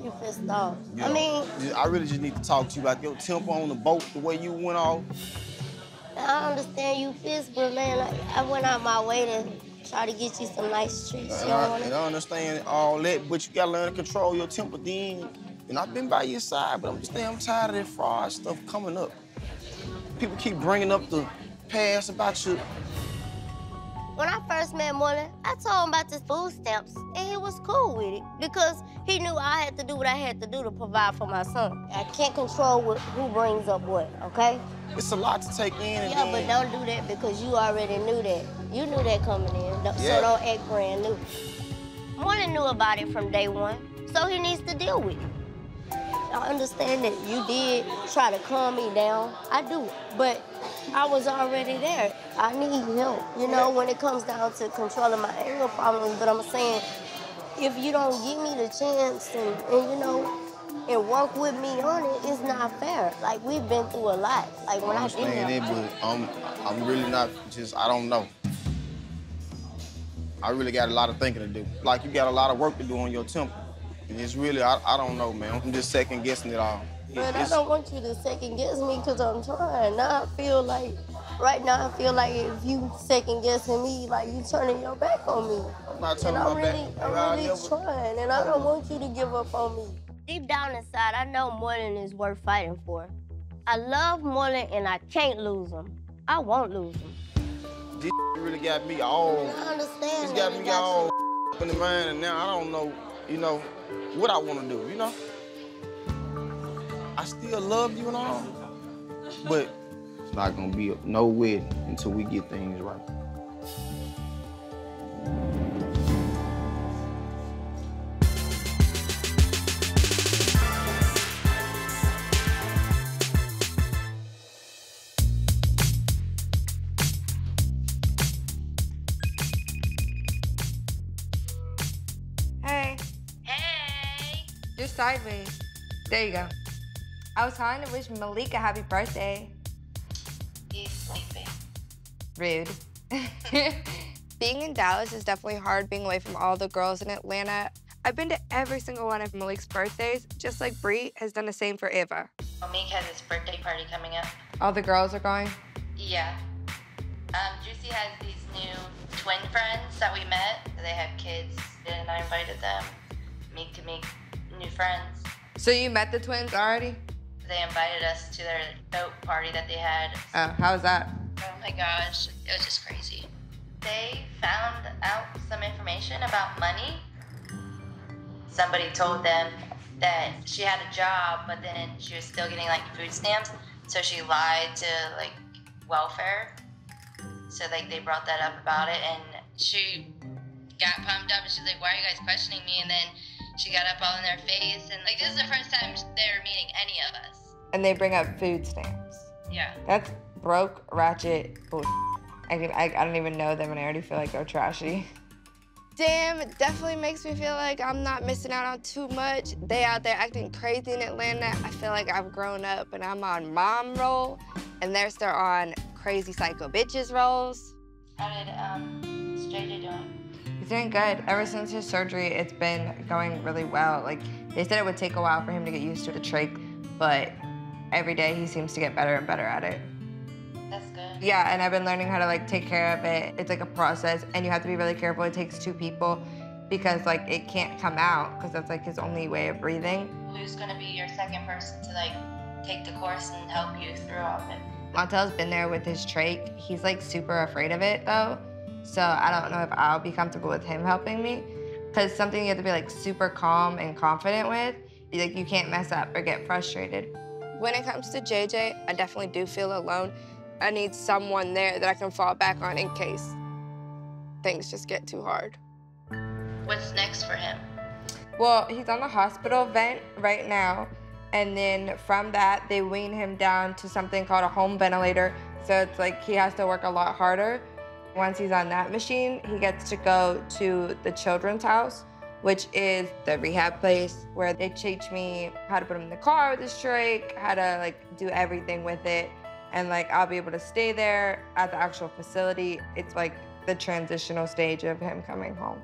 You're pissed off? Yeah. I mean... I really just need to talk to you about your temper on the boat, the way you went off. I understand you pissed, but man, I went out my way to try to get you some nice treats. I understand all that, but you gotta learn to control your temper then. And I've been by your side, but I'm just saying I'm tired of that fraud stuff coming up. People keep bringing up the past about you. When I first met Moreland, I told him about this food stamps, and he was cool with it because he knew I had to do what I had to do to provide for my son. I can't control who brings up what, okay? It's a lot to take in. Yeah, but don't do that because you already knew that. You knew that coming in, so don't act brand new. Morning knew about it from day one, so he needs to deal with it. I understand that you did try to calm me down. I do, but I was already there. I need help, you know, when it comes down to controlling my anger problems. But I'm saying, if you don't give me the chance and you know, and work with me on it, it's not fair. Like, we've been through a lot. Like, when I did it, but I'm really not just, I don't know. I really got a lot of thinking to do. Like, you got a lot of work to do on your temple. And it's really, I don't know, man. I'm just second guessing it all. But I don't want you to second guess me because I'm trying. Now I feel like, right now I feel like if you second guessing me, like you turning your back on me. I'm not turning my back. I'm really trying, and I don't want you to give up on me. Deep down inside, I know Moreland is worth fighting for. I love Moreland and I can't lose him. I won't lose him. This really got me all. I understand. It's got me all in the mind, and now I don't know, you know, what I want to do, you know? I still love you and all, but it's not gonna be no wedding until we get things right. Hey. Hey. Just sideways. There you go. I was trying to wish Malik a happy birthday. He's sleeping. Rude. Being in Dallas is definitely hard, being away from all the girls in Atlanta. I've been to every single one of Malik's birthdays, just like Bree has done the same for Eva. Malik has his birthday party coming up. All the girls are going? Yeah. Juicy has these new twin friends that we met. They have kids, and I invited them to make new friends. So you met the twins already? They invited us to their boat party that they had. Oh, how was that? Oh my gosh, it was just crazy. They found out some information about Money. Somebody told them that she had a job, but then she was still getting like food stamps. So she lied to like welfare. So like they brought that up about it, and she got pumped up and she's like, "Why are you guys questioning me?" And then she got up all in their face, and like, this is the first time they're meeting any of us. And they bring up food stamps. Yeah. That's broke, ratchet bullshit. I don't even know them, and I already feel like they're trashy. Damn, it definitely makes me feel like I'm not missing out on too much. They out there acting crazy in Atlanta. I feel like I've grown up, and I'm on mom roll, and they're still on crazy psycho bitches rolls. How did JJ doing? He's doing good. Ever since his surgery, it's been going really well. Like, they said it would take a while for him to get used to the trach, but every day he seems to get better and better at it. That's good. Yeah, and I've been learning how to, like, take care of it. It's like a process, and you have to be really careful. It takes two people because, like, it can't come out because that's, like, his only way of breathing. Who's going to be your second person to, like, take the course and help you through all of it? Montel's been there with his trach. He's, like, super afraid of it, though. So I don't know if I'll be comfortable with him helping me, because something you have to be like super calm and confident with, like you can't mess up or get frustrated. When it comes to JJ, I definitely do feel alone. I need someone there that I can fall back on in case things just get too hard. What's next for him? Well, he's on the hospital vent right now, and then from that, they wean him down to something called a home ventilator. So it's like he has to work a lot harder. Once he's on that machine, he gets to go to the children's house, which is the rehab place where they teach me how to put him in the car with his trach, how to like do everything with it. And like, I'll be able to stay there at the actual facility. It's like the transitional stage of him coming home.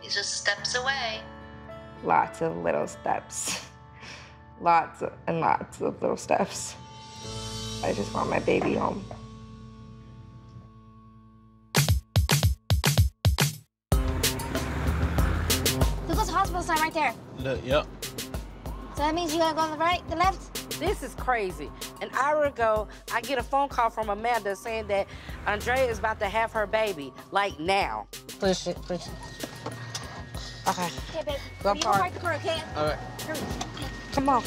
He's just steps away. Lots of little steps. Lots of little steps. I just want my baby home. Sign right there. Look, yep. So that means you gotta go on the right, the left? This is crazy. An hour ago, I get a phone call from Amanda saying that Andrea is about to have her baby, like now. Push it, push it. Okay. Okay, baby. Go you park the car, okay? All right. Hurry. Come on.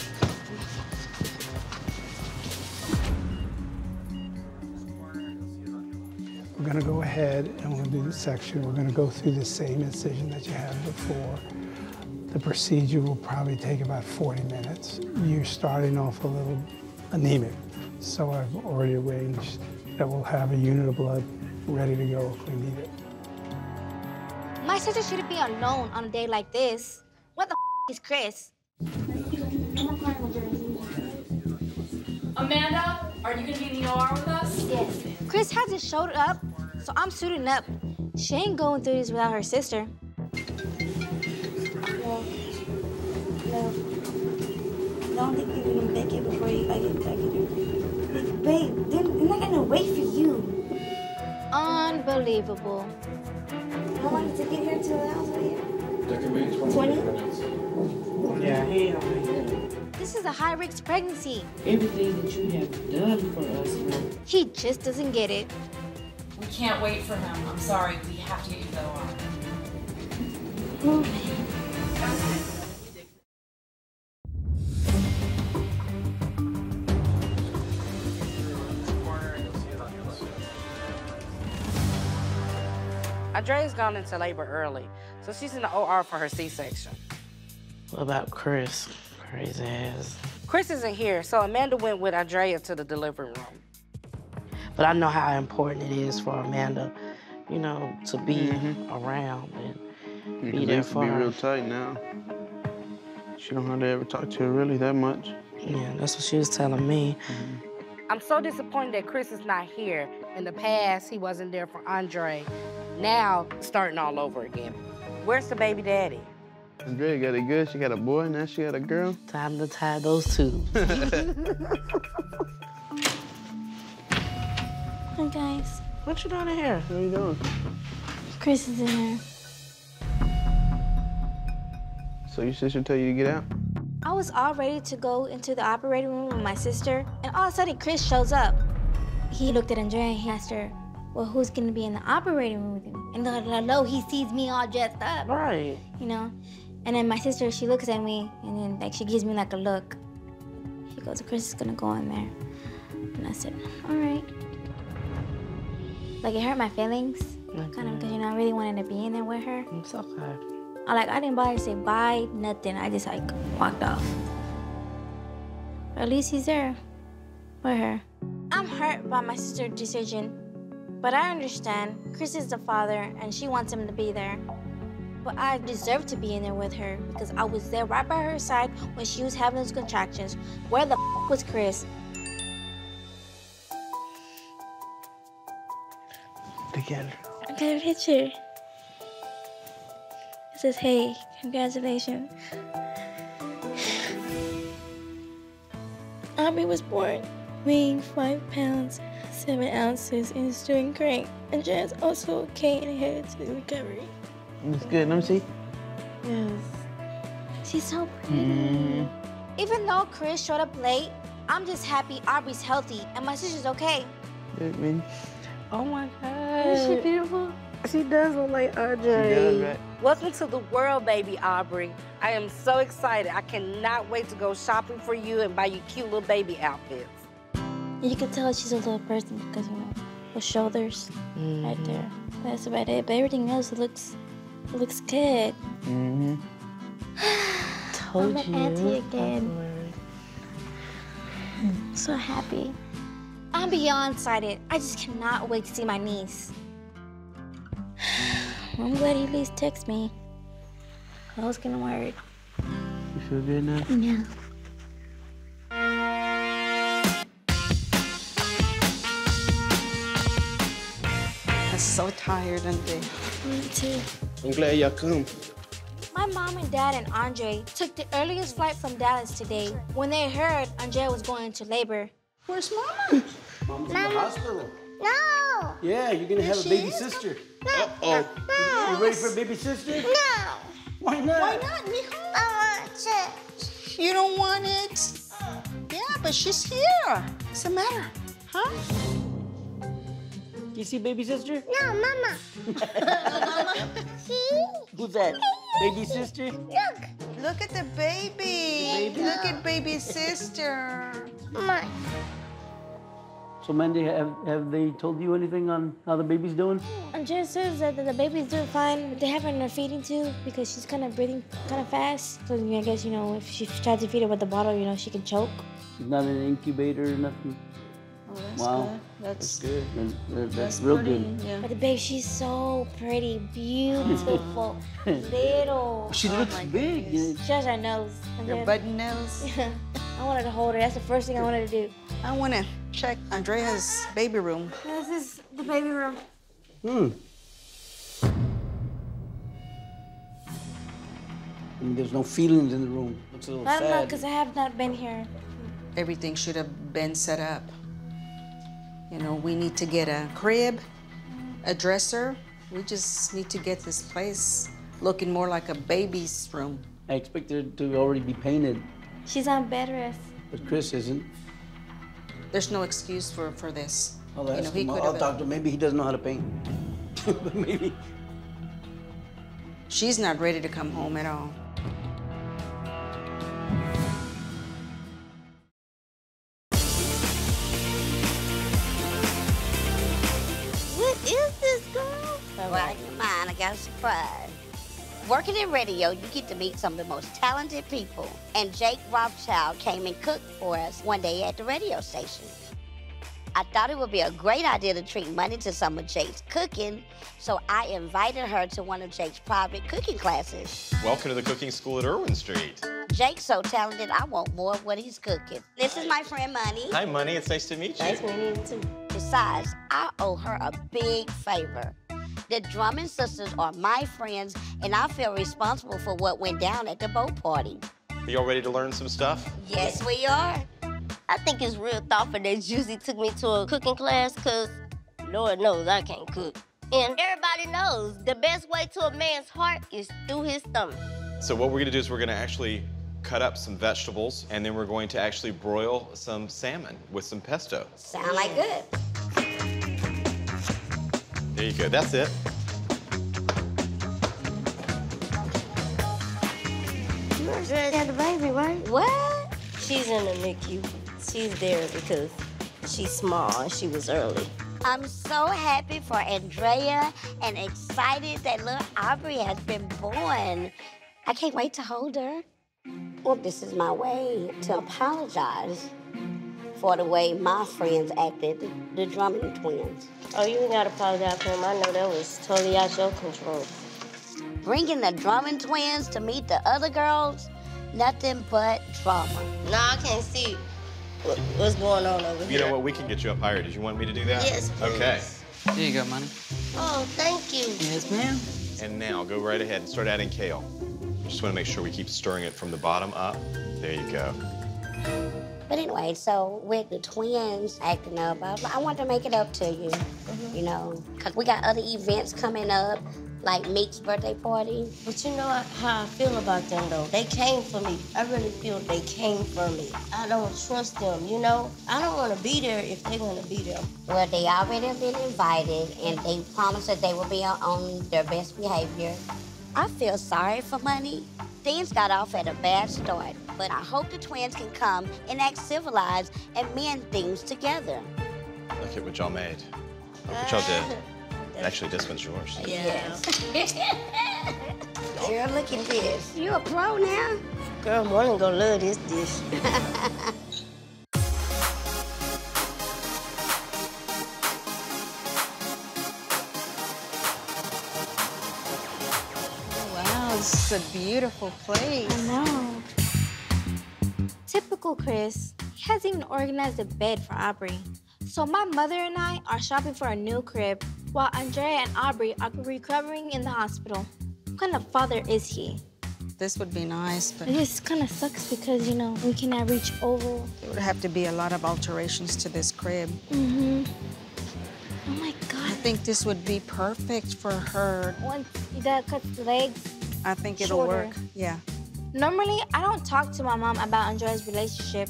We're gonna go ahead and we'll do the section. We're gonna go through the same incision that you had before. The procedure will probably take about 40 minutes. You're starting off a little anemic, so I've already arranged that we'll have a unit of blood ready to go if we need it. My sister shouldn't be alone on a day like this. What the f is Chris? Amanda, are you gonna be in the OR with us? Yes. Chris hasn't showed up, so I'm suiting up. She ain't going through this without her sister. No. I don't think you can make it before you get back in. Babe, they're not gonna wait for you. Unbelievable. How long does it get here to the house right here? That can be 20 minutes. Yeah, this is a high-risk pregnancy. Everything that you have done for us, man. He just doesn't get it. We can't wait for him. I'm sorry. We have to get you to the OR. Okay. Andrea's gone into labor early, so she's in the OR for her C-section. What about Chris? Crazy ass. Chris isn't here, so Amanda went with Andrea to the delivery room. But I know how important it is for Amanda, you know, to be around and be there for her. Be real tight now. She don't hardly ever talk to her really that much. Yeah, that's what she was telling me. I'm so disappointed that Chris is not here. In the past, he wasn't there for Andre. Now, starting all over again. Where's the baby daddy? Andrea got it good. She got a boy, now she got a girl. Time to tie those two. Hi, guys. What you doing in here? What are you doing? Chris is in here. So your sister tell you to get out? I was all ready to go into the operating room with my sister, and all of a sudden, Chris shows up. He looked at Andrea and he asked her, well, who's gonna be in the operating room with him? And lo, he sees me all dressed up. Right. You know? And then my sister, she looks at me, and then like she gives me like a look. She goes, Chris is gonna go in there. And I said, all right. Like, it hurt my feelings, kind of, because, you know, I really wanted to be in there with her. It's okay. I, like, I didn't bother to say bye, nothing. I just, like, walked off. But at least he's there with her. I'm hurt by my sister's decision. But I understand, Chris is the father and she wants him to be there. But I deserve to be in there with her because I was there right by her side when she was having those contractions. Where the f was Chris? Together. I got a picture. It says, hey, congratulations. Aubrey was born, weighing 5 pounds, 7 ounces, and is doing great. And Jen's also okay and headed to recovery. That's good. Let me see. Yes. She's so pretty. Even though Chris showed up late, I'm just happy Aubrey's healthy and my sister's okay. Oh my God. Isn't she beautiful? She does look like Andre. She does, right? Welcome to the world, baby Aubrey. I am so excited. I cannot wait to go shopping for you and buy you cute little baby outfits. You can tell she's a little person because, you know, her shoulders right there. That's about it. But everything else, it looks good. Told you. I'm an auntie again. I'm so happy. I'm beyond excited. I just cannot wait to see my niece. I'm glad you at least text me. I was gonna worry. You feel good now? Yeah. So tired, Andre. Me too. I'm glad y'all come. My mom and dad and Andre took the earliest flight from Dallas today when they heard Andrea was going into labor. Where's Mama? Mama's in the hospital. No. Yeah, you're gonna have a baby sister. No. No. You ready for a baby sister? No. Why not? Why not, mijo? I want it. You don't want it? Yeah, but she's here. What's the matter? Huh? You see baby sister? No, Mama. Mama? See? Who's that? Baby sister? Look. Look at the baby. Look at baby sister. Mama. So Mandy, have they told you anything on how the baby's doing? Andrea says that the baby's doing fine. They have her in her feeding tube because she's kind of breathing kind of fast. So I guess, you know, if she tries to feed her with the bottle, you know, she can choke. She's not in an incubator or nothing. Oh, that's wow. Good. That's good. That's real pretty, good. Yeah. But the baby, she's so pretty, beautiful, little. She looks big. She has her nose. Her button nose. I wanted to hold her. That's the first thing I wanted to do. I want to check Andrea's baby room. This is the baby room. Hmm. I mean, there's no feelings in the room. Looks a little sad. I don't know, because I have not been here. Everything should have been set up. You know, we need to get a crib, a dresser. We just need to get this place looking more like a baby's room. I expect her to already be painted. She's on bed rest. But Chris isn't. There's no excuse for this. I'll ask him. I'll talk to him. Maybe he doesn't know how to paint. But maybe. She's not ready to come home at all. Got a surprise. Working in radio, you get to meet some of the most talented people. And Jake Rothschild came and cooked for us one day at the radio station. I thought it would be a great idea to treat Money to some of Jake's cooking, so I invited her to one of Jake's private cooking classes. Welcome to the cooking school at Irwin Street. Jake's so talented, I want more of what he's cooking. This is my friend Money. Hi, Money. It's nice to meet you. Nice meeting you, too. Besides, I owe her a big favor. The Drummond sisters are my friends, and I feel responsible for what went down at the boat party. Are y'all ready to learn some stuff? Yes, we are. I think it's real thoughtful that Juicy took me to a cooking class, because Lord knows I can't cook. And everybody knows the best way to a man's heart is through his stomach. So what we're going to do is we're going to actually cut up some vegetables, and then we're going to actually broil some salmon with some pesto. Sound like good. There you go, that's it. You already had the baby, right? What? She's in the NICU. She's there because she's small and she was early. I'm so happy for Andrea and excited that little Aubrey has been born. I can't wait to hold her. Well, this is my way to apologize for the way my friends acted, the Drummond Twins. Oh, you ain't gotta apologize for him. I know that was totally out your control. Bringing the Drummond Twins to meet the other girls, nothing but drama. No, I can't see what's going on over here. You know what, we can get you up higher. Did you want me to do that? Yes, please. Okay. There you go, Money. Oh, thank you. Yes, ma'am. And now, go right ahead and start adding kale. Just wanna make sure we keep stirring it from the bottom up. There you go. But anyway, so with the twins acting up, I want to make it up to you, you know. Cause we got other events coming up, like Meek's birthday party. But you know how I feel about them, though. They came for me. I really feel they came for me. I don't trust them, you know. I don't want to be there if they're going to be there. Well, they already have been invited, and they promised that they will be on their best behavior. I feel sorry for Money. Things got off at a bad start, but I hope the twins can come and act civilized and mend things together. Look at what y'all made. Look what y'all did. Actually, this one's yours. Yes. Girl, look at this. You a pro now? Girl, more than gonna love this dish. This is a beautiful place. I know. Typical Chris, he hasn't even organized a bed for Aubrey. So my mother and I are shopping for a new crib, while Andrea and Aubrey are recovering in the hospital. What kind of father is he? This would be nice, but... This kind of sucks because, you know, we cannot reach oval. There would have to be a lot of alterations to this crib. Mm-hmm. Oh, my God. I think this would be perfect for her. Once Dad cuts the legs, I think it'll work, yeah. Normally, I don't talk to my mom about Andrea's relationship,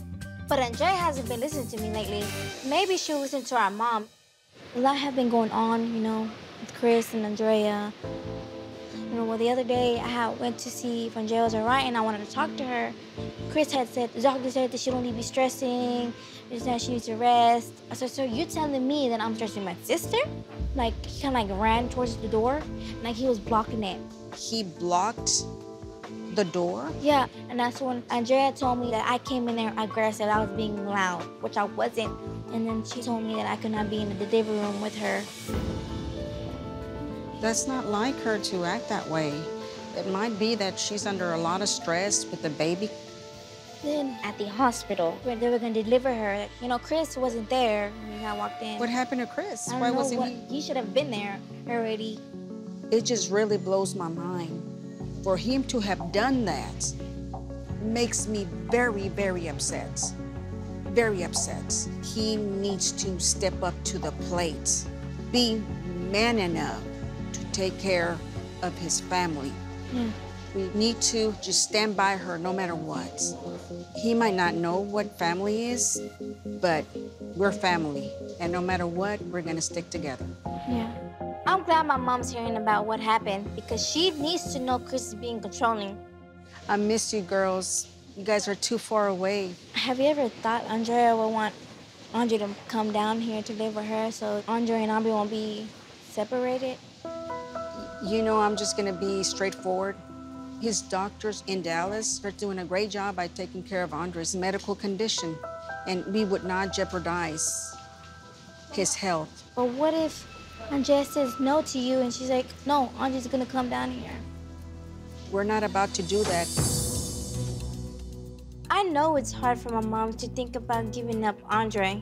but Andrea hasn't been listening to me lately. Maybe she'll listen to our mom. A lot has been going on, you know, with Chris and Andrea. Well, the other day I went to see if Andrea was all right, and I wanted to talk to her. Chris had said, the doctor said that she don't need to be stressing, that she needs to rest. I said, so you're telling me that I'm stressing my sister? Like, he kind of like ran towards the door, and like he was blocking it. He blocked the door? Yeah, and that's when Andrea told me that I came in there aggressive, I was being loud, which I wasn't. And then she told me that I could not be in the delivery room with her. That's not like her to act that way. It might be that she's under a lot of stress with the baby. Then at the hospital, when they were gonna deliver her, you know, Chris wasn't there when I walked in. What happened to Chris? Why wasn't he? He should have been there already. It just really blows my mind. For him to have done that makes me very, very upset. Very upset. He needs to step up to the plate, be man enough to take care of his family. Mm. We need to just stand by her no matter what. He might not know what family is, but we're family. And no matter what, we're gonna stick together. Yeah. I'm glad my mom's hearing about what happened because she needs to know Chris is being controlling. I miss you girls. You guys are too far away. Have you ever thought Andrea would want Andre to come down here to live with her so Andre and Aubrey won't be separated? You know, I'm just gonna be straightforward. His doctors in Dallas are doing a great job by taking care of Andre's medical condition, and we would not jeopardize his health. But what if Andrea says no to you and she's like, no, Andre's gonna come down here? We're not about to do that. I know it's hard for my mom to think about giving up Andre,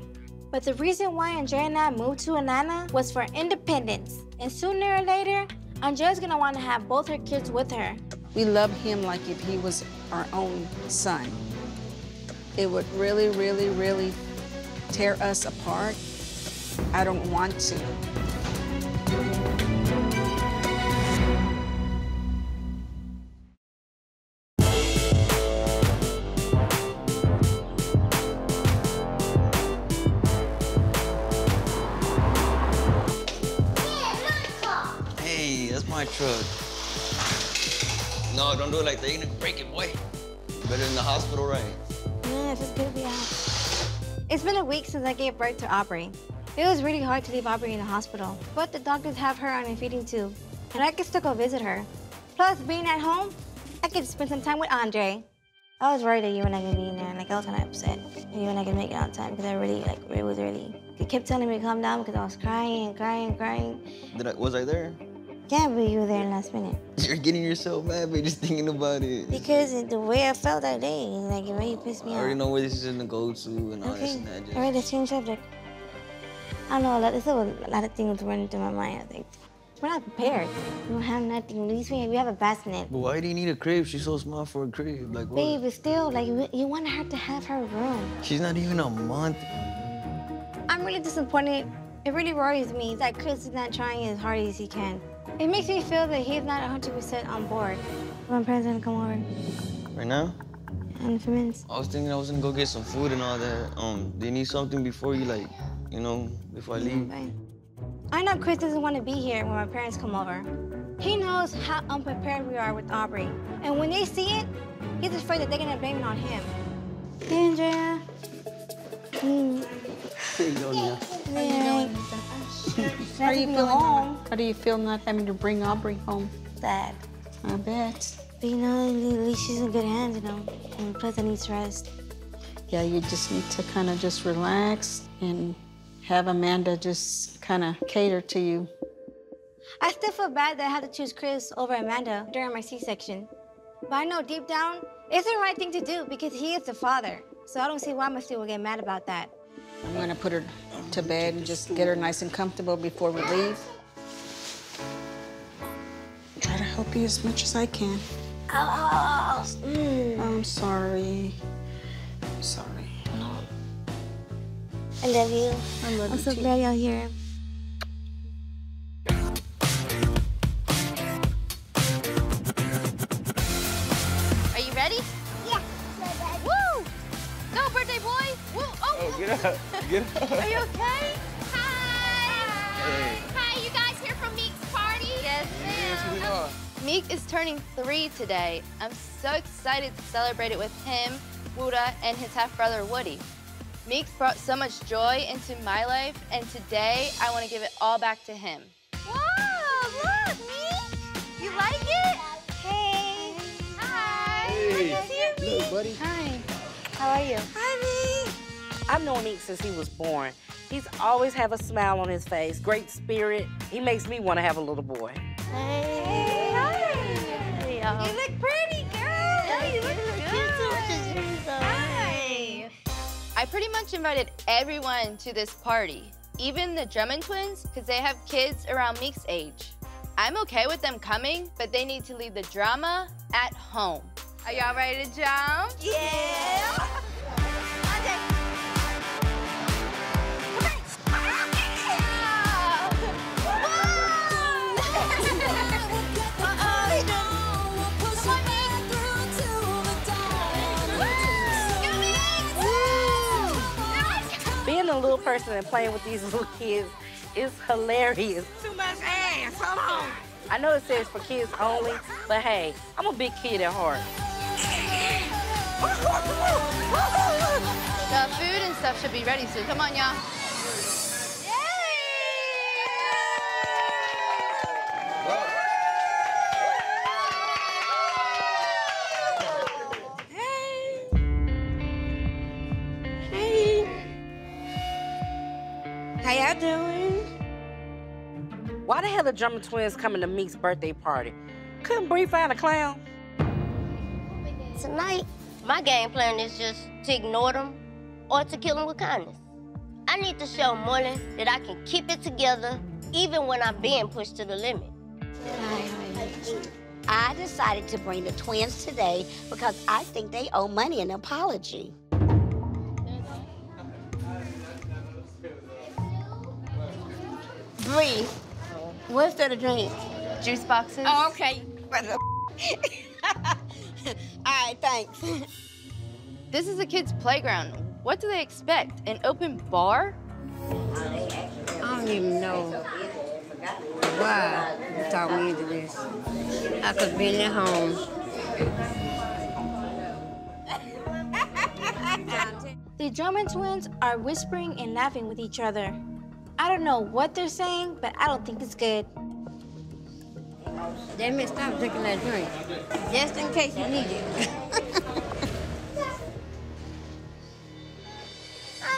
but the reason why Andrea and I moved to Atlanta was for independence. And sooner or later, Andrea's gonna wanna have both her kids with her. We love him like if he was our own son. It would really, really, really tear us apart. I don't want to. Do it like that. You're gonna break it, boy. Better in the hospital, right? Yeah, it's just gonna be out. It's been a week since I gave birth to Aubrey. It was really hard to leave Aubrey in the hospital, but the doctors have her on a feeding tube, and I can still go visit her. Plus, being at home, I could spend some time with Andre. I was worried that you and I could be in there, and like I was kind of upset. You and I could make it on time because I really, like, it was really. You kept telling me to calm down because I was crying and crying and crying. Was I there? Yeah, but you were there last minute. You're getting yourself mad by just thinking about it. Because the way I felt that day, like, it really pissed me off. I already know where this is gonna go to and all this and that. All right, let's change subject. I know, a lot of things running through my mind, I think. We're not prepared. We don't have nothing. At least we have a bassinet. But why do you need a crib? She's so small for a crib. Like, what? Babe, still, like, you want her to have her room. She's not even a month. I'm really disappointed. It really worries me that Chris is not trying as hard as he can. It makes me feel that he's not 100% on board. My parents are gonna come over. Right now? Yeah, in a few minutes. I was thinking I was gonna go get some food and all that. Do you need something before you, like, you know, before I leave? Bye. I know Chris doesn't want to be here when my parents come over. He knows how unprepared we are with Aubrey. And when they see it, he's afraid that they're gonna blame it on him. Hey, Andrea. There you go, Nia. Yeah. How do you feel home? How do you feel not having to bring Aubrey home? Sad. I bet. But you know, at least she's in good hands, you know. And plus, I need to rest. Yeah, you just need to kind of just relax and have Amanda just kind of cater to you. I still feel bad that I had to choose Chris over Amanda during my C-section. But I know deep down, it's the right thing to do because he is the father. So I don't see why my sister will get mad about that. I'm gonna put her to bed and just get her nice and comfortable before we leave. Try to help you as much as I can. Oh, I'm sorry. I'm sorry. I love you. I love you. I'm so glad y'all here. Are you ready? Yeah. Woo! Go, birthday boy! Woo! Oh, get up. Get up. Are you okay? Hi! Hey. Hi, you guys here from Meek's party? Yes, ma'am. Yes, we are. Meek is turning 3 today. I'm so excited to celebrate it with him, Wuda, and his half-brother, Woody. Meek's brought so much joy into my life, and today I want to give it all back to him. Whoa, look, Meek! You like it? Hey. Hi. Hey. Nice to see you, Meek. Hello, buddy. Hi. How are you? Hi, Meek. I've known Meek since he was born. He's always have a smile on his face, great spirit. He makes me want to have a little boy. Hey. Hey. Hi. You look pretty, girl. Yeah, you look good. Hi. I pretty much invited everyone to this party, even the Drummond twins, because they have kids around Meek's age. I'm okay with them coming, but they need to leave the drama at home. Are y'all ready to jump? Yeah. A little person and playing with these little kids is hilarious. Too much ass, come on. I know it says for kids only, but hey, I'm a big kid at heart. The food and stuff should be ready soon. Come on, y'all. How y'all doing? Why the hell the Drummond twins coming to Meek's birthday party? Couldn't Bree find a clown? Tonight, my game plan is just to ignore them or to kill them with kindness. I need to show Moreland that I can keep it together even when I'm being pushed to the limit. I decided to bring the twins today because I think they owe Money an apology. Bree, what's there to drink? Juice boxes. Oh, okay. What the All right, thanks. This is a kid's playground. What do they expect? An open bar? I don't even know why you talked me into this. I could have been at home. The Drummond twins are whispering and laughing with each other. I don't know what they're saying, but I don't think it's good. They may stop drinking that drink, just in case you need it.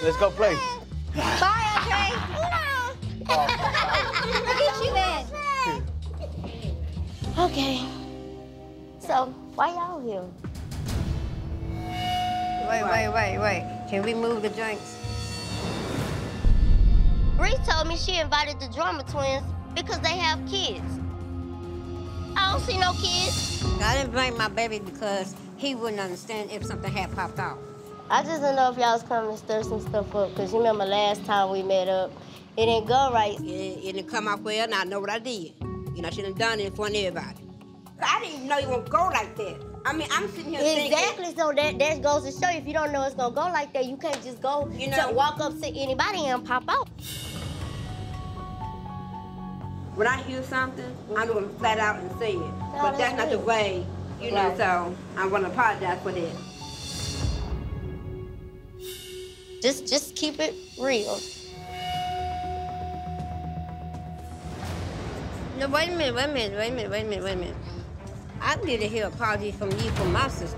Let's go play. Bye, Andre. Look at you, man. Okay. So, why y'all here? Wait. Can we move the drinks? Bree told me she invited the Drummond twins because they have kids. I don't see no kids. I didn't blame my baby because he wouldn't understand if something had popped off. I just didn't know if y'all was coming to stir some stuff up because you remember last time we met up, it didn't go right. It didn't come off well, and I know what I did. You know, I shouldn't have done it in front of everybody. I didn't even know it was gonna go like that. I mean, I'm sitting here thinking. So that goes to show you, if you don't know it's gonna go like that, you can't just go, you know, to walk up to anybody and pop out. When I hear something, I'm going to flat out and say it. But that's not the way, you know, so I'm going to apologize for that. Just keep it real. No, wait a minute. I need to hear apologies from you for my sister.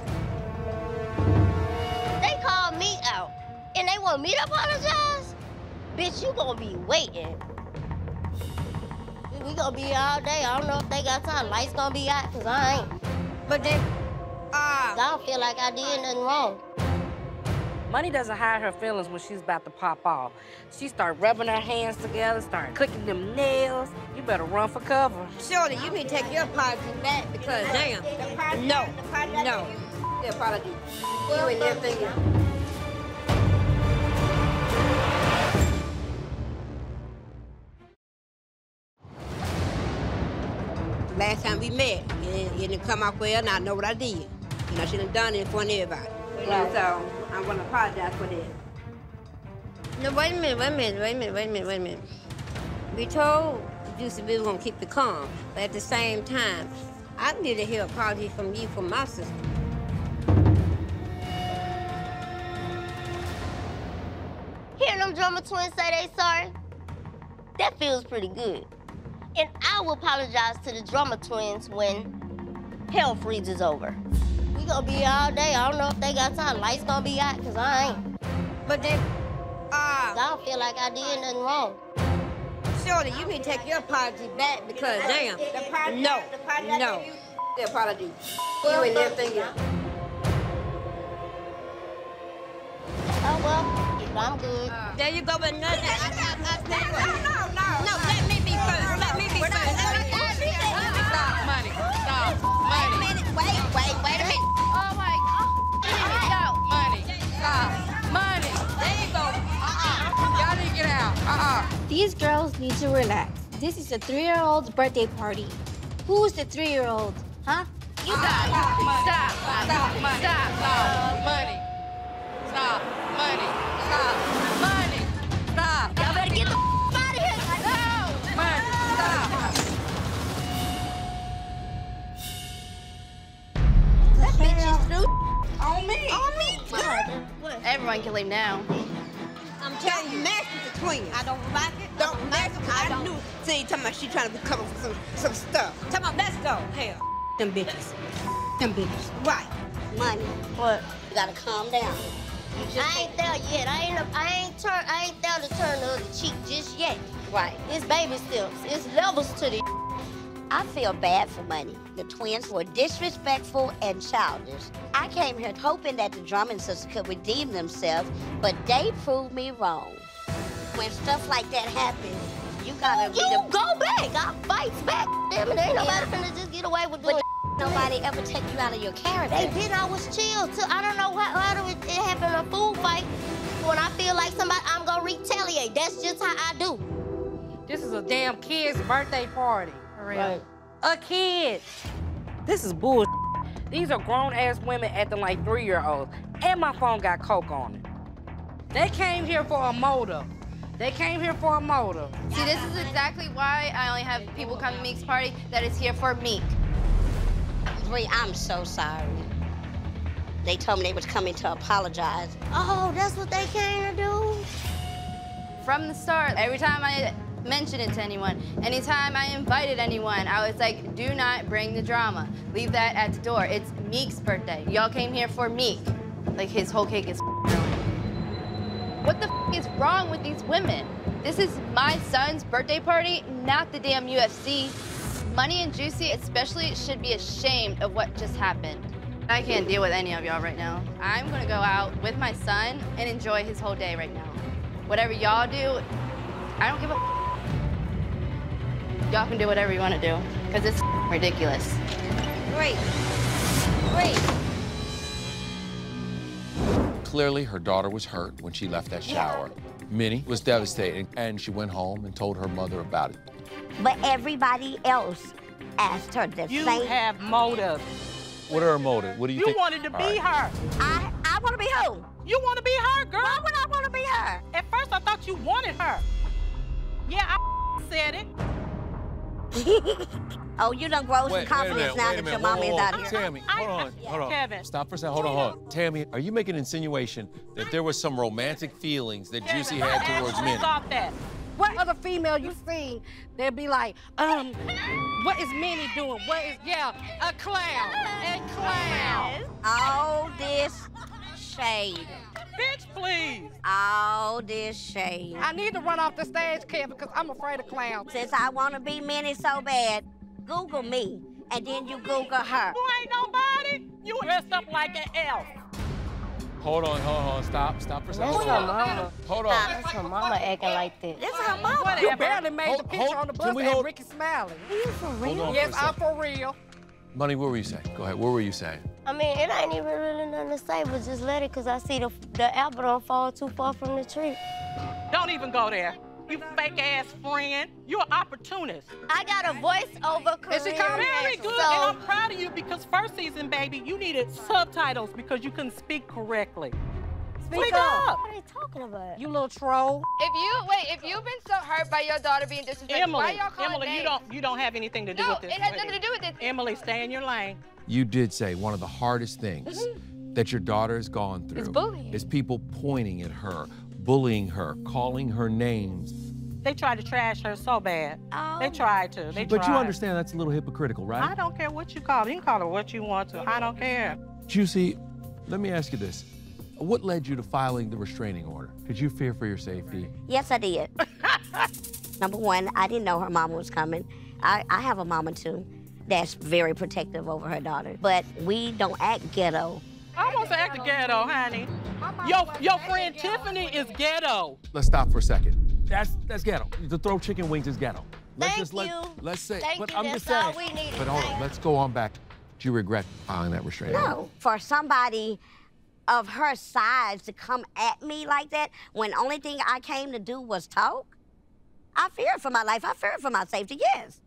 They called me out, and they want me to apologize? Bitch, you going to be waiting. We gonna be here all day. I don't know if they got time. Lights gonna be out, cause I ain't. But then, I don't feel like I did nothing wrong. Money doesn't hide her feelings when she's about to pop off. She start rubbing her hands together, start clicking them nails. You better run for cover. Surely, you need to take your apology back because, damn. No. The apology. You ain't everything else. Last time we met, it didn't come out well, and I know what I did. You know, I shouldn't have done it in front of everybody. You know, so I'm going to apologize for that. No, wait a minute. We told Juicy we were going to keep it calm, but at the same time, I need to hear apology from you for my sister. Hearing them Drummond twins say they sorry, that feels pretty good. And I will apologize to the Drummond twins when hell freezes over. We gonna be all day. I don't know if they got time. Lights gonna be out, cause I ain't. But they, I don't feel like I did nothing wrong. Surely you need to take your apology back because damn. No. The apology. You ain't everything else. Oh well, I'm good. There you go with nothing. No, let me be first. Let me be first. Stop, Money. Stop, Money. Wait a minute. Oh my God. Stop, Money. Stop, Money. There you go. Y'all need to get out. These girls need to relax. This is a 3-year-old's birthday party. Who's the 3-year-old? Huh? You got it. Stop. Stop, Money. Stop, Money. Stop, Money. Stop, Money. Stop. Y'all better get the out of here. No, Money. Stop. That bitch is through on me. On me, girl. Everyone can leave now. I'm telling you, mess with the twins. I don't like it. Don't mess with it. I knew. See, talking about she trying to recover from some stuff. Talking about let's go. Hell, them bitches. Them bitches. Right. Money. What? You gotta calm down. I ain't there yet. I ain't there to turn the other cheek just yet. Right. It's baby steps. It's levels to the. I feel bad for Money. The twins were disrespectful and childish. I came here hoping that the Drummond sisters could redeem themselves, but they proved me wrong. When stuff like that happens, you gotta go back. I fight back. Damn it, ain't nobody finna just get away with doing it. Nobody ever take you out of your character. They did. I was chill too. I don't know how it happened in a food fight. When I feel like somebody, I'm gonna retaliate. That's just how I do. This is a damn kid's birthday party. Right. A kid. This is bullshit. These are grown-ass women acting like 3-year-olds. And my phone got coke on it. They came here for a motive. See, this is exactly why I only have people come to Meek's party that is here for Meek. Bree, I'm so sorry. They told me they was coming to apologize. Oh, that's what they came to do? From the start, every time I mention it to anyone. Anytime I invited anyone, I was like, do not bring the drama. Leave that at the door. It's Meek's birthday. Y'all came here for Meek. Like, his whole cake is ruined. What the is wrong with these women? This is my son's birthday party, not the damn UFC. Money and Juicy especially should be ashamed of what just happened. I can't deal with any of y'all right now. I'm gonna go out with my son and enjoy his whole day right now. Whatever y'all do, I don't give a. Y'all can do whatever you want to do, because it's ridiculous. Great. Clearly, her daughter was hurt when she left that shower. Minnie was devastated, and she went home and told her mother about it. But everybody else asked her the same. You have motive. What are her motive? What do you think? You wanted to be her. I want to be who? You want to be her, girl. Why would I want to be her? At first, I thought you wanted her. Yeah, I said it. Oh, you done grow some confidence now that your mommy is out here. Tammy, hold on. Kevin. Stop for a second. Hold on. Tammy, are you making an insinuation that there was some romantic feelings that Kevin, Juicy had towards men? Stop that. What other female you seen, they'd be like, what is Minnie doing? What is, a clown. A clown. All this shade. Bitch, please. All this shade. I need to run off the stage, Kevin, because I'm afraid of clowns. Since I want to be Minnie so bad, Google me, and then you Google her. You ain't nobody. You dressed up like an elf. Hold on. Stop for a second. Hold on. That's her mama acting like that. That's her mama. You barely made the picture on the bus and Ricky smiling. Are you for real? Yes, I'm for real. Money, what were you saying? Go ahead, what were you saying? I mean, it ain't even really nothing to say, but just let it, because I see the apple don't fall too far from the tree. Don't even go there. You fake-ass friend. You're an opportunist. I got a voice-over career. And she called very good, and I'm proud of you, because first season, baby, you needed subtitles because you couldn't speak correctly. Speak up. What are you talking about? You little troll. If you've been so hurt by your daughter being disrespected, why y'all calling names? Emily, you don't have anything to do with this. No, it has nothing to do with this. Emily, stay in your lane. You did say one of the hardest things that your daughter has gone through is bullying. Is people pointing at her, bullying her, calling her names. They tried to trash her so bad. Oh. They tried. But you understand that's a little hypocritical, right? I don't care what you call her. You can call her what you want to. I don't care. Juicy, let me ask you this. What led you to filing the restraining order? Did you fear for your safety? Yes, I did. Number one, I didn't know her mama was coming. I have a mama, too, that's very protective over her daughter. But we don't act ghetto. I almost act ghetto, honey. Your friend Tiffany is ghetto. Let's stop for a second. That's ghetto. To throw chicken wings is ghetto. Let's say, that's all we need. But hold on, let's go on back. Do you regret filing that restraining order? No. For somebody of her size to come at me like that, when only thing I came to do was talk, I feared for my life. I feared for my safety, yes.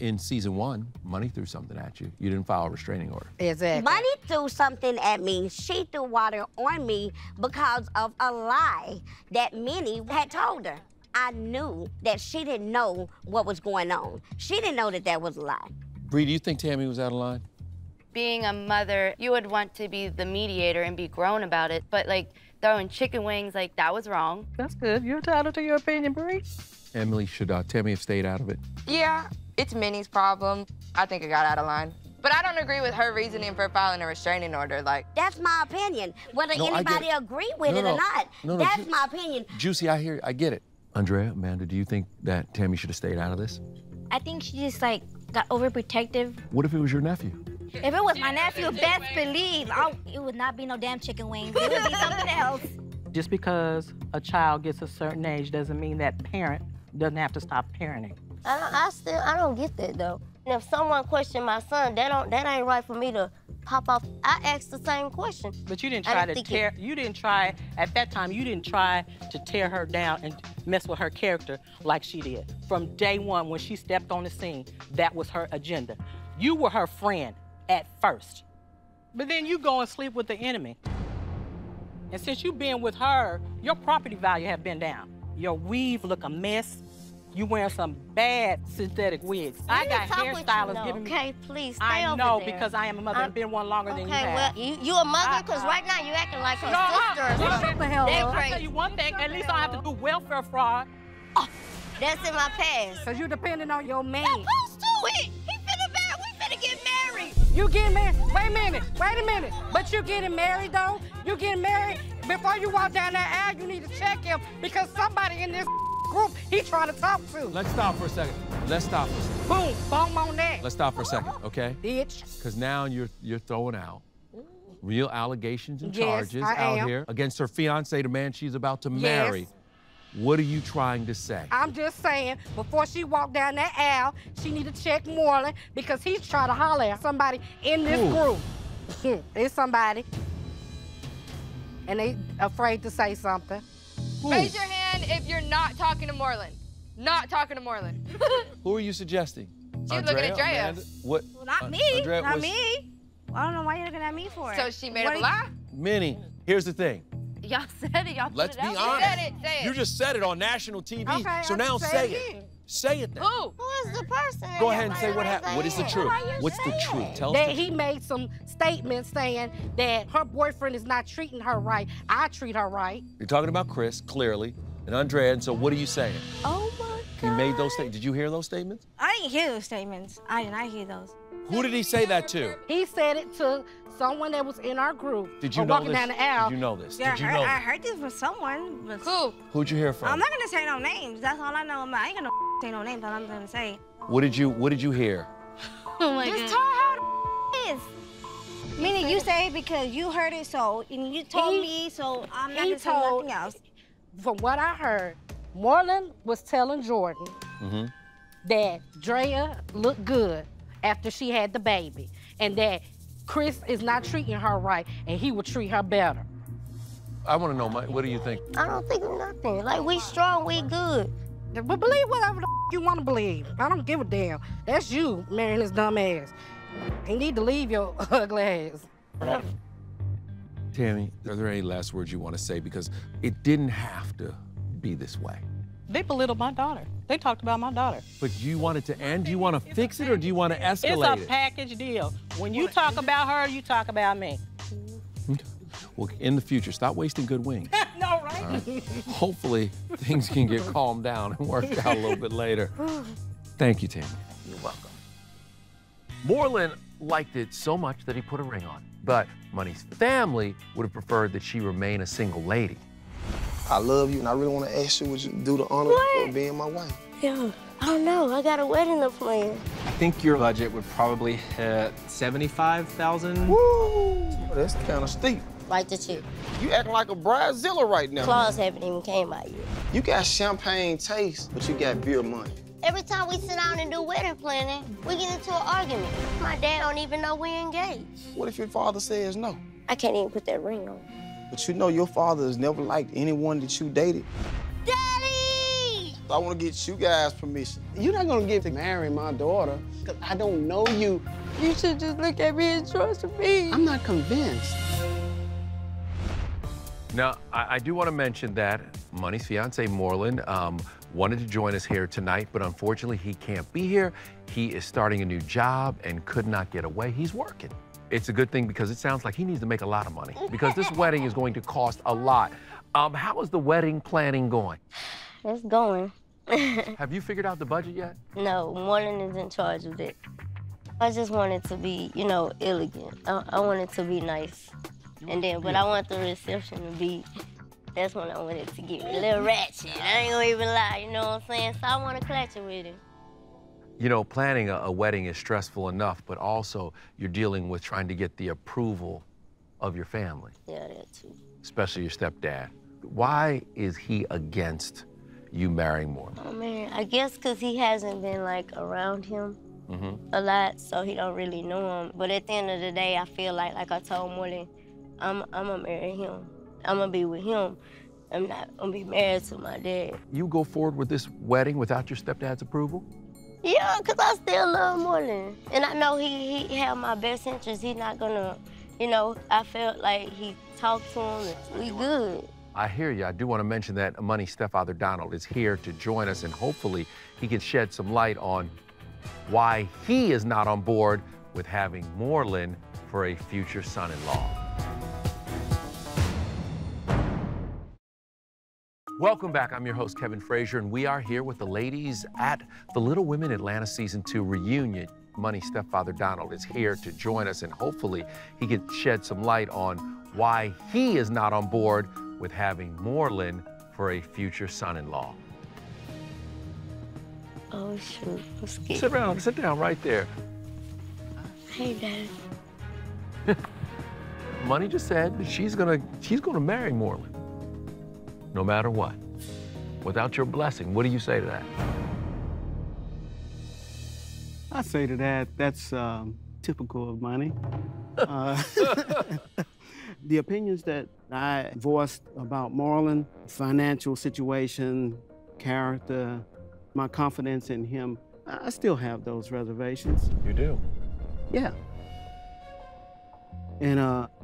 In season one, Money threw something at you. You didn't file a restraining order. Exactly. Money threw something at me. She threw water on me because of a lie that Minnie had told her. I knew that she didn't know what was going on. She didn't know that that was a lie. Bree, do you think Tammy was out of line? Being a mother, you would want to be the mediator and be grown about it, but like throwing chicken wings, like that was wrong. That's good. You're entitled to your opinion, Bree. Emily, should Tammy have stayed out of it? Yeah, it's Minnie's problem. I think it got out of line. But I don't agree with her reasoning for filing a restraining order, like... That's my opinion. Whether anybody agree with it or not, that's my opinion. Juicy, I hear you. I get it. Andrea, Amanda, do you think that Tammy should have stayed out of this? I think she just, like, got overprotective. What if it was your nephew? If it was my nephew, best believe, it would not be no damn chicken wings. It would be something else. Just because a child gets a certain age doesn't mean that parent doesn't have to stop parenting. I don't get that, though. And if someone questioned my son, that ain't right for me to pop off. I asked the same question. But you didn't try to tear, at that time, you didn't try to tear her down and mess with her character like she did. From day one, when she stepped on the scene, that was her agenda. You were her friend at first, but then you go and sleep with the enemy. And since you've been with her, your property value have been down. Your weave look a mess. You wearing some bad synthetic wigs. I got hairstylists giving me. Okay, please stay over there. I know because I am a mother and been one longer than you have. Okay, well, you a mother because right now you acting like her sister. Shut the hell up. I'll tell you one thing. At least I don't have to do welfare fraud. Oh, that's in my past. Cause you're depending on your man. You're supposed to. He finna marry. We finna get married. You getting married? Wait a minute. But you getting married though? You getting married? Before you walk down that aisle, you need to check him because somebody in this group he trying to talk to. Let's stop for a second. Boom, boom on that. Let's stop for a second, okay? Bitch. Because now you're throwing out real allegations and charges out here against her fiancé, the man she's about to marry. Yes. What are you trying to say? I'm just saying, before she walked down that aisle, she need to check Moreland because he's trying to holler at somebody in this group. There's somebody. And they afraid to say something. Ooh. Raise your hand if you're not talking to Moreland. Not talking to Moreland. Who are you suggesting? She's looking at Andrea. Amanda, what? Well, not me. Andrea, not me. I don't know why you're looking at me for it. So she made up a lie? Minnie, here's the thing. Y'all said it. Y'all put it out. Let's be honest. You said it. Say it. You just said it on national TV. Okay, so now say it. Say it then. Who is the person? Go ahead and say what happened. What is the truth? What's the truth? Tell us. That he made some statements saying that her boyfriend is not treating her right. I treat her right. You're talking about Chris, clearly, and Andrea, and so what are you saying? Oh my God. He made those statements. Did you hear those statements? I didn't hear those statements. I did not hear those. Who did he say that to? He said it to someone that was in our group. Did you know this? Down the aisle. Did you know this? Yeah, I heard this from someone. But who? Who'd you hear from? I'm not gonna say no names. That's all I know. I ain't gonna say no names. All I'm gonna say. What did you hear? Oh my God. Just tell her how the is. Meaning you say it because you heard it, so and you told me, so I'm not gonna say nothing else. From what I heard, Moreland was telling Jordan that Drea looked good after she had the baby, and that Chris is not treating her right, and he will treat her better. I want to know, Mike, what do you think? I don't think nothing. Like, we strong, we good. But believe whatever the you want to believe. I don't give a damn. That's you marrying his dumb ass. You need to leave your ugly ass. Tammy, are there any last words you want to say? Because it didn't have to be this way. They belittled my daughter. They talked about my daughter. But do you want it to end? Do you want to fix it, or do you want to escalate it? It's a package deal. When you talk about her, you talk about me. Well, in the future, stop wasting good wings. No, right? Hopefully, things can get calmed down and worked out a little bit later. Thank you, Tammy. You're welcome. Moreland liked it so much that he put a ring on it. But Money's family would have preferred that she remain a single lady. I love you, and I really want to ask you would you do the honor of being my wife. Yeah. I don't know. I got a wedding to plan. I think your budget would probably hit $75,000. Woo! That's kind of steep. Like the chip. You acting like a bridezilla right now. Claws haven't even came out yet. You got champagne taste, but you got beer money. Every time we sit down and do wedding planning, we get into an argument. My dad don't even know we're engaged. What if your father says no? I can't even put that ring on. But you know your father has never liked anyone that you dated. Daddy! I want to get you guys permission. You're not going to get to marry my daughter because I don't know you. You should just look at me and trust me. I'm not convinced. Now, I do want to mention that Money's fiance, Moreland, wanted to join us here tonight, but unfortunately he can't be here. He is starting a new job and could not get away. He's working. It's a good thing because it sounds like he needs to make a lot of money because this wedding is going to cost a lot. How is the wedding planning going? It's going. Have you figured out the budget yet? No, Moreland is in charge of it. I just want it to be, you know, elegant. I want it to be nice. And then, but I want the reception to be, that's when I want it to get a little ratchet. I ain't gonna even lie, you know what I'm saying? So I want to clutch it with him. You know, planning a wedding is stressful enough, but also you're dealing with trying to get the approval of your family. Yeah, that too. Especially your stepdad. Why is he against you marrying Morgan? Oh man, I guess because he hasn't been like around him. A lot, so he don't really know him. But at the end of the day, I feel like I told Morgan, I'm gonna marry him. I'm gonna be with him. I'm not gonna be married to my dad. You go forward with this wedding without your stepdad's approval? Yeah, because I still love Moreland. And I know he had my best interest. He's not gonna, you know, I felt like he talked to him and we good. I hear you. I do want to mention that Money's stepfather, Donald, is here to join us, and hopefully he can shed some light on why he is not on board with having Moreland for a future son-in-law. Welcome back. I'm your host, Kevin Frazier, and we are here with the ladies at the Little Women Atlanta Season 2 reunion. Money's stepfather, Donald, is here to join us, and hopefully he can shed some light on why he is not on board with having Moreland for a future son-in-law. Oh, shoot. I'm scared. Sit down right there. Hey, Dad. Money just said that she's gonna marry Moreland. No matter what, without your blessing. What do you say to that? I say to that, that's typical of Money. The opinions that I voiced about Moreland, financial situation, character, my confidence in him, I still have those reservations. You do? Yeah. And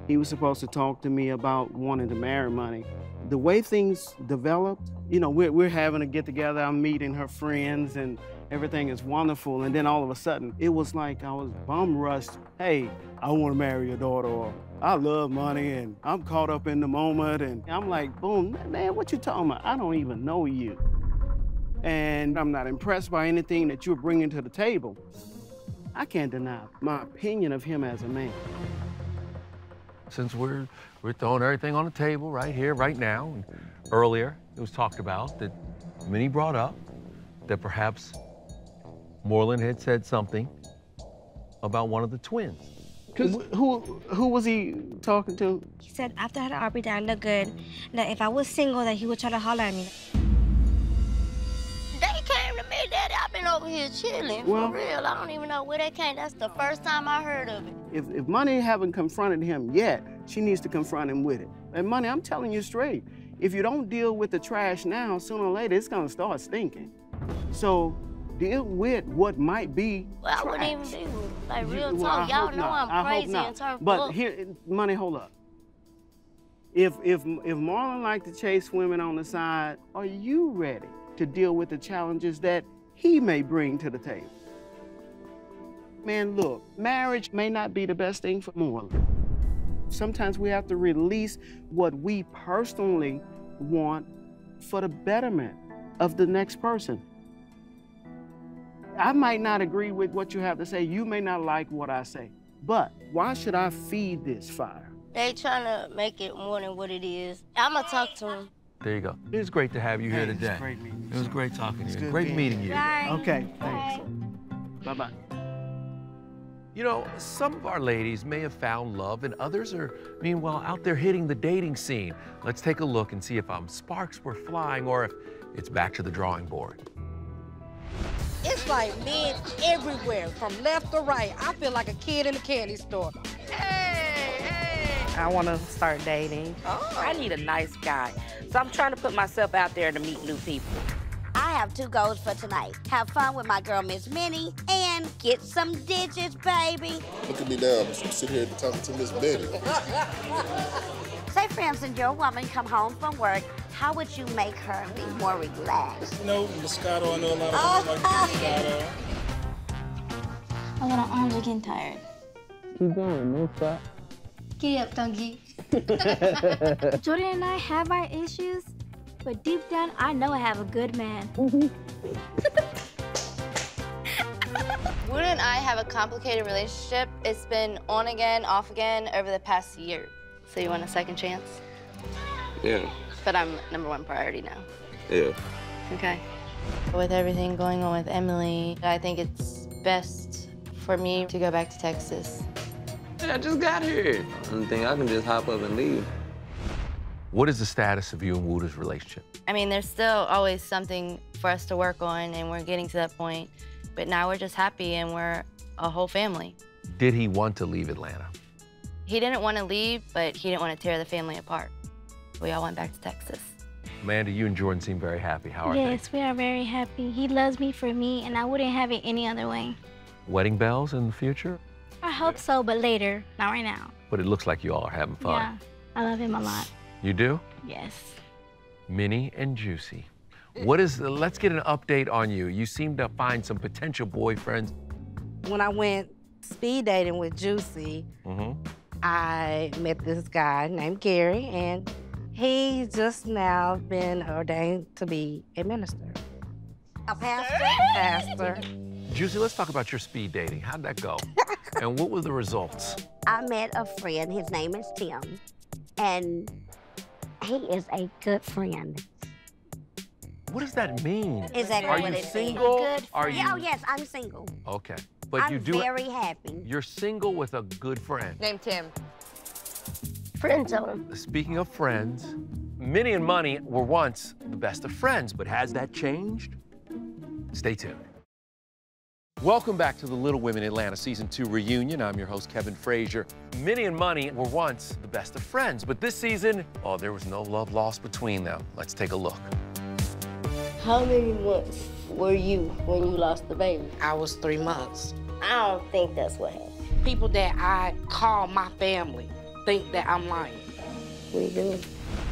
he was supposed to talk to me about wanting to marry Money. The way things developed, you know, we're having a get-together, I'm meeting her friends, and everything is wonderful, and then all of a sudden, it was like I was bum-rushed. Hey, I want to marry your daughter, or I love Money, and I'm caught up in the moment, and I'm like, boom, man, what you talking about? I don't even know you. And I'm not impressed by anything that you're bringing to the table. I can't deny my opinion of him as a man. Since we're throwing everything on the table right here, right now. And earlier, it was talked about that Minnie brought up that perhaps Moreland had said something about one of the twins. Cause who was he talking to? He said after I had Aubrey that I looked good, that if I was single, that he would try to holler at me. They came to me, Daddy. I've been over here chilling, for real. I don't even know where they came. That's the first time I heard of it. If Money haven't confronted him yet, she needs to confront him with it. And Money, I'm telling you straight, if you don't deal with the trash now, sooner or later, it's gonna start stinking. So deal with what might be trash. Well, I wouldn't even be, like, real talk. Y'all know I'm crazy in terms of... But here, Money, hold up. If Marlon liked to chase women on the side, are you ready to deal with the challenges that he may bring to the table? Man, look, marriage may not be the best thing for Moreland. Sometimes we have to release what we personally want for the betterment of the next person. I might not agree with what you have to say. You may not like what I say, but why should I feed this fire? They trying to make it more than what it is. I'm going to talk to him. There you go. It was great to have you here today. It was great talking to you. Great meeting you. Bye. Okay, thanks. Bye-bye. You know, some of our ladies may have found love, and others are, meanwhile, out there hitting the dating scene. Let's take a look and see if sparks were flying or if it's back to the drawing board. It's like men everywhere, from left to right. I feel like a kid in a candy store. Hey, hey. I want to start dating. Oh. I need a nice guy. So I'm trying to put myself out there to meet new people. I have two goals for tonight. Have fun with my girl, Miss Minnie, and get some digits, baby. Look at me now, I'm sitting here talking to Miss Minnie. Say, for instance, your woman come home from work, how would you make her be more relaxed? You know, Moscato, I know a lot of people like Moscato. I'm gonna arms are getting tired. Keep going, no stop. Get up, Tungi. Jordan and I have our issues, but deep down, I know I have a good man. Wood and I have a complicated relationship. It's been on again, off again over the past year. So you want a second chance? Yeah. But I'm #1 priority now. Yeah. Okay. With everything going on with Emily, I think it's best for me to go back to Texas. I just got here. I don't think I can just hop up and leave. What is the status of you and Wooda's relationship? I mean, there's still always something for us to work on, and we're getting to that point. But now we're just happy, and we're a whole family. Did he want to leave Atlanta? He didn't want to leave, but he didn't want to tear the family apart. We all went back to Texas. Amanda, you and Jordan seem very happy. How are they? Yes, we are very happy. He loves me for me, and I wouldn't have it any other way. Wedding bells in the future? I hope so, but later, not right now. But it looks like you all are having fun. Yeah, I love him a lot. You do? Yes. Minnie and Juicy. What is the, let's get an update on you. You seem to find some potential boyfriends. When I went speed dating with Juicy, I met this guy named Gary, and he's just now been ordained to be a minister. A pastor? Pastor. Juicy, let's talk about your speed dating. How'd that go? And what were the results? I met a friend, his name is Tim, and he is a good friend. What does that mean? Exactly. Are you single? Good friend. Oh, yes, I'm single. Okay. But you do. I'm very happy. You're single with a good friend. Named Tim. Friend zone. Speaking of friends, Minnie and Money were once the best of friends, but has that changed? Stay tuned. Welcome back to the Little Women Atlanta Season 2 reunion. I'm your host, Kevin Frazier. Minnie and Money were once the best of friends, but this season, oh, there was no love lost between them. Let's take a look. How many months were you when you lost the baby? I was 3 months. I don't think that's what happened. People that I call my family think that I'm lying. We do.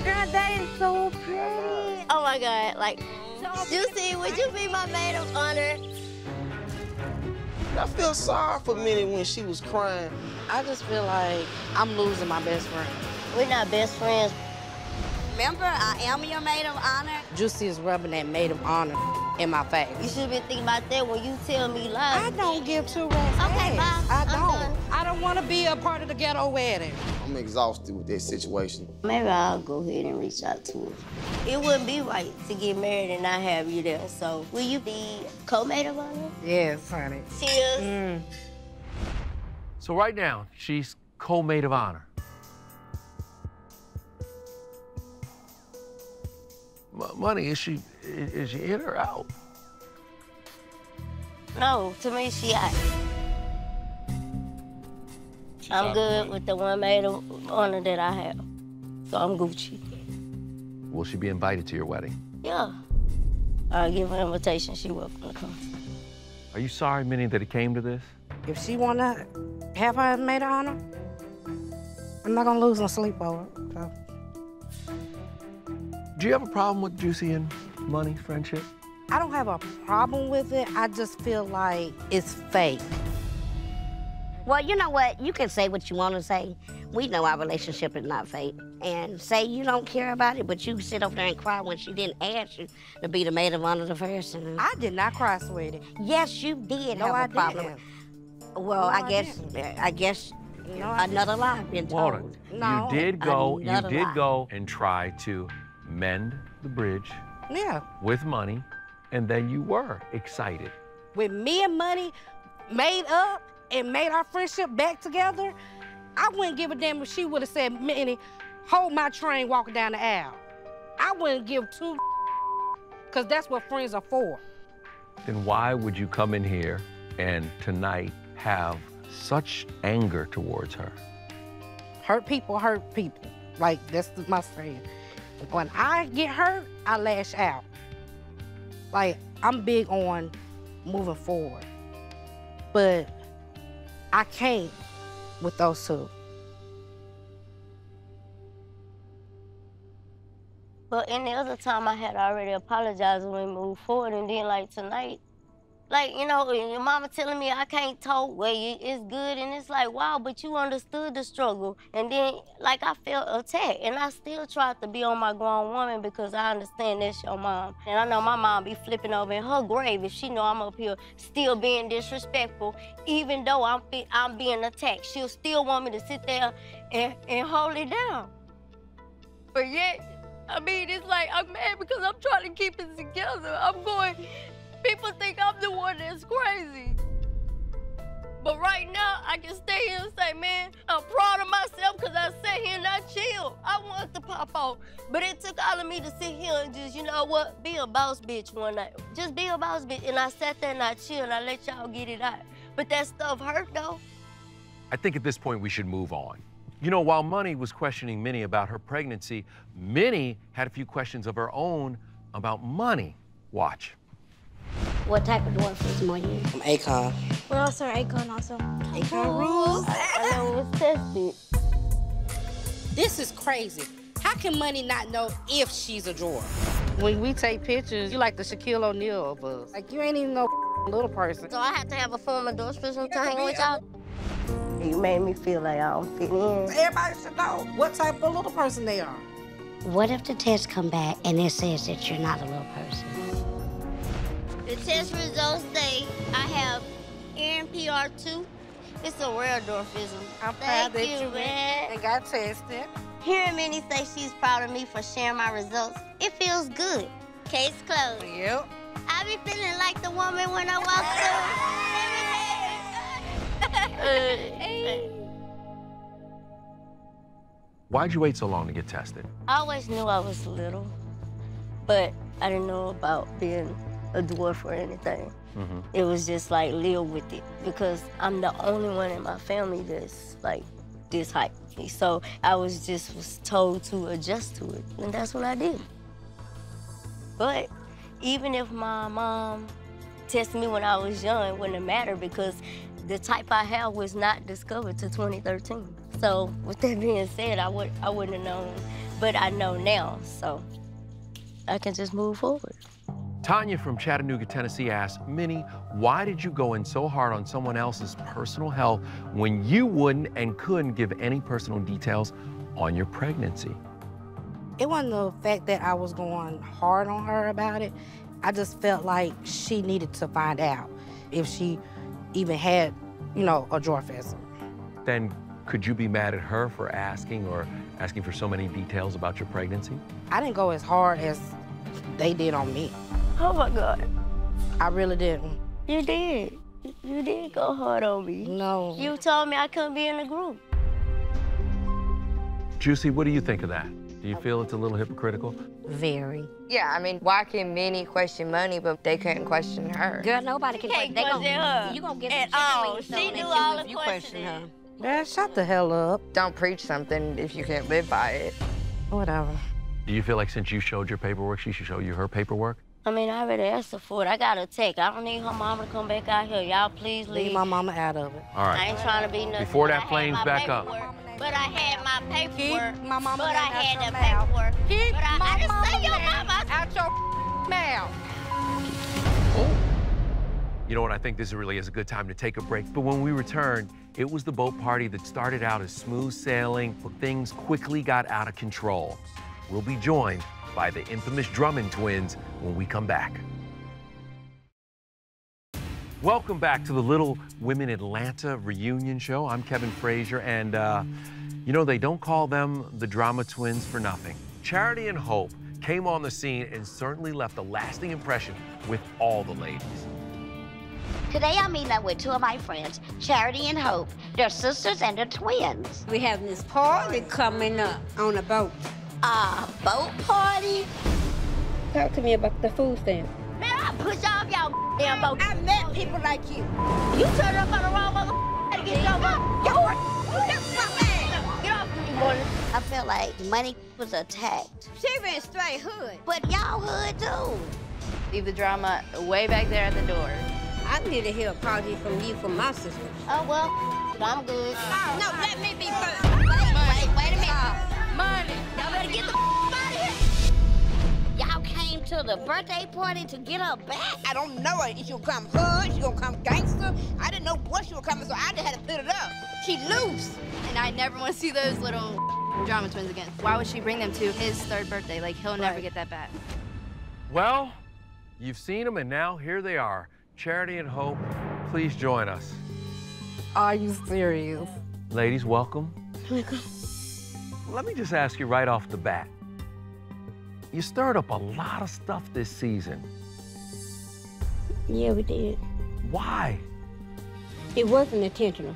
Girl, that is so pretty. Oh my God, like, Juicy, would you be my maid of honor? I feel sorry for Minnie when she was crying. I just feel like I'm losing my best friend. We're not best friends. Remember, I am your maid of honor. Juicy is rubbing that maid of honor in my face. You should be thinking about that when you tell me lies. I don't give two rats. Okay, bye. I don't. I don't want to be a part of the ghetto wedding. I'm exhausted with this situation. Maybe I'll go ahead and reach out to him. It wouldn't be right to get married and not have you there. So will you be co-maid of honor? Yes, honey. Cheers. Mm. So right now, she's co-maid of honor. Money, is she in or out? No, to me, she out. I'm good with the one maid of honor that I have. So I'm Gucci. Will she be invited to your wedding? Yeah. I'll give her an invitation. She welcome to come. Are you sorry, Minnie, that it came to this? If she want to have her maid of honor, I'm not going to lose no sleep over it. So Do you have a problem with Juicy and Money friendship? I don't have a problem with it. I just feel like it's fake. Well, you know what? You can say what you want to say. We know our relationship is not fake. And say you don't care about it, but you sit over there and cry when she didn't ask you to be the maid of honor the first. I did not cry, sweetie. Yes, you did have a problem. Well, I guess no, another lie been told. Warren, no, you did go and try to mend the bridge. Yeah. With Money, and then you were excited. With me and Money made up and made our friendship back together, I wouldn't give a damn if she would have said, Minnie, hold my train walking down the aisle. I wouldn't give two because that's what friends are for. Then why would you come in here and tonight have such anger towards her? Hurt people hurt people. Like, that's my saying. When I get hurt, I lash out. Like, I'm big on moving forward. But I can't with those two. But any other time, I had already apologized when we moved forward, and then, like, tonight, like, you know, your mama telling me I can't talk, well, it's good, and it's like, wow, but you understood the struggle. And then, like, I felt attacked, and I still tried to be on my grown woman because I understand that's your mom. And I know my mom be flipping over in her grave if she know I'm up here still being disrespectful, even though I'm being attacked. She'll still want me to sit there and hold it down. But yet, I mean, it's like, I'm mad because I'm trying to keep it together. I'm going, people think I'm the one that's crazy. But right now, I can stay here and say, man, I'm proud of myself because I sat here and I chilled. I wanted to pop off. But it took all of me to sit here and just, you know what, be a boss bitch one night. Just be a boss bitch. And I sat there and I chilled and I let y'all get it out. But that stuff hurt, though. I think at this point, we should move on. You know, while Money was questioning Minnie about her pregnancy, Minnie had a few questions of her own about Money. Watch. What type of dwarf is Money? I'm Acorn. We're also Acorn also. Acorn rules. I know what's tested. This is crazy. How can Money not know if she's a dwarf? When we take pictures, you like the Shaquille O'Neal of us. Like, you ain't even no little person. So I have to have a former dwarf person to hang with y'all? You made me feel like I don't fit in. Everybody should know what type of little person they are. What if the test come back and it says that you're not a little person? The test results say I have NPR2. It's a rare dwarfism. I'm proud that you went and got tested. Hearing Minnie say she's proud of me for sharing my results, it feels good. Case closed. Yep. I be feeling like the woman when I walk through. Why'd you wait so long to get tested? I always knew I was little, but I didn't know about being a dwarf or anything. Mm-hmm. It was just like, live with it, because I'm the only one in my family that's like this height. So I was told to adjust to it, and that's what I did. But even if my mom tested me when I was young, it wouldn't have mattered because the type I have was not discovered till 2013. So with that being said, I wouldn't have known, but I know now, so I can just move forward. Tanya from Chattanooga, Tennessee asked, Minnie, why did you go in so hard on someone else's personal health when you wouldn't and couldn't give any personal details on your pregnancy? It wasn't the fact that I was going hard on her about it. I just felt like she needed to find out if she even had, you know, a dwarfism. Then could you be mad at her for asking for so many details about your pregnancy? I didn't go as hard as they did on me. Oh my God. I really didn't. You did. You did go hard on me. No. You told me I couldn't be in the group. Juicy, what do you think of that? Do you feel it's a little hypocritical? Very. Yeah, I mean, why can Minnie question Money, but they couldn't question her? Girl, nobody can question her. You're going to get all. She knew all the questions. You question her. Man, shut the hell up. Don't preach something if you can't live by it. Whatever. Do you feel like since you showed your paperwork, she should show you her paperwork? I mean, I already asked her for it. I got a text. I don't need her mama to come back out here. Y'all, please leave. Leave my mama out of it. All right. I ain't trying to be nothing. Before that plane's back up. But I had my paperwork. Keep my mama but I had the paperwork. Keep but my I didn't mama say your mama out your mouth. Oh. You know what, I think this really is a good time to take a break. But when we returned, it was the boat party that started out as smooth sailing, but things quickly got out of control. We'll be joined by the infamous Drummond Twins when we come back. Welcome back to the Little Women Atlanta reunion show. I'm Kevin Frazier, and you know, they don't call them the Drama Twins for nothing. Charity and Hope came on the scene and certainly left a lasting impression with all the ladies. Today I'm meeting up with two of my friends, Charity and Hope. They're sisters and they're twins. We have this party coming up on a boat. A boat party? Talk to me about the food stand. Man, I'll push off y'all damn boat. I met people like you. You turn up on the wrong motherfucker to get your Get off me, boy. I feel like Money was attacked. She been straight hood. But y'all hood, too. Leave the drama way back there at the door. I need to hear a party from you for my sister. Oh, well, I'm good. Oh, no, let me be first. Wait a minute. Money. Y'all better get the out of here. Y'all came to the birthday party to get her back? I don't know her. She'll come hood, she'll come gangster. I didn't know what she was coming, so I just had to put it up. She loose. And I never want to see those little drama twins again. Why would she bring them to his third birthday? Like, he'll never get that back. Well, you've seen them, and now here they are. Charity and Hope, please join us. Are you serious? Ladies, welcome. Welcome. Let me just ask you right off the bat. You stirred up a lot of stuff this season. Yeah, we did. Why? It wasn't intentional.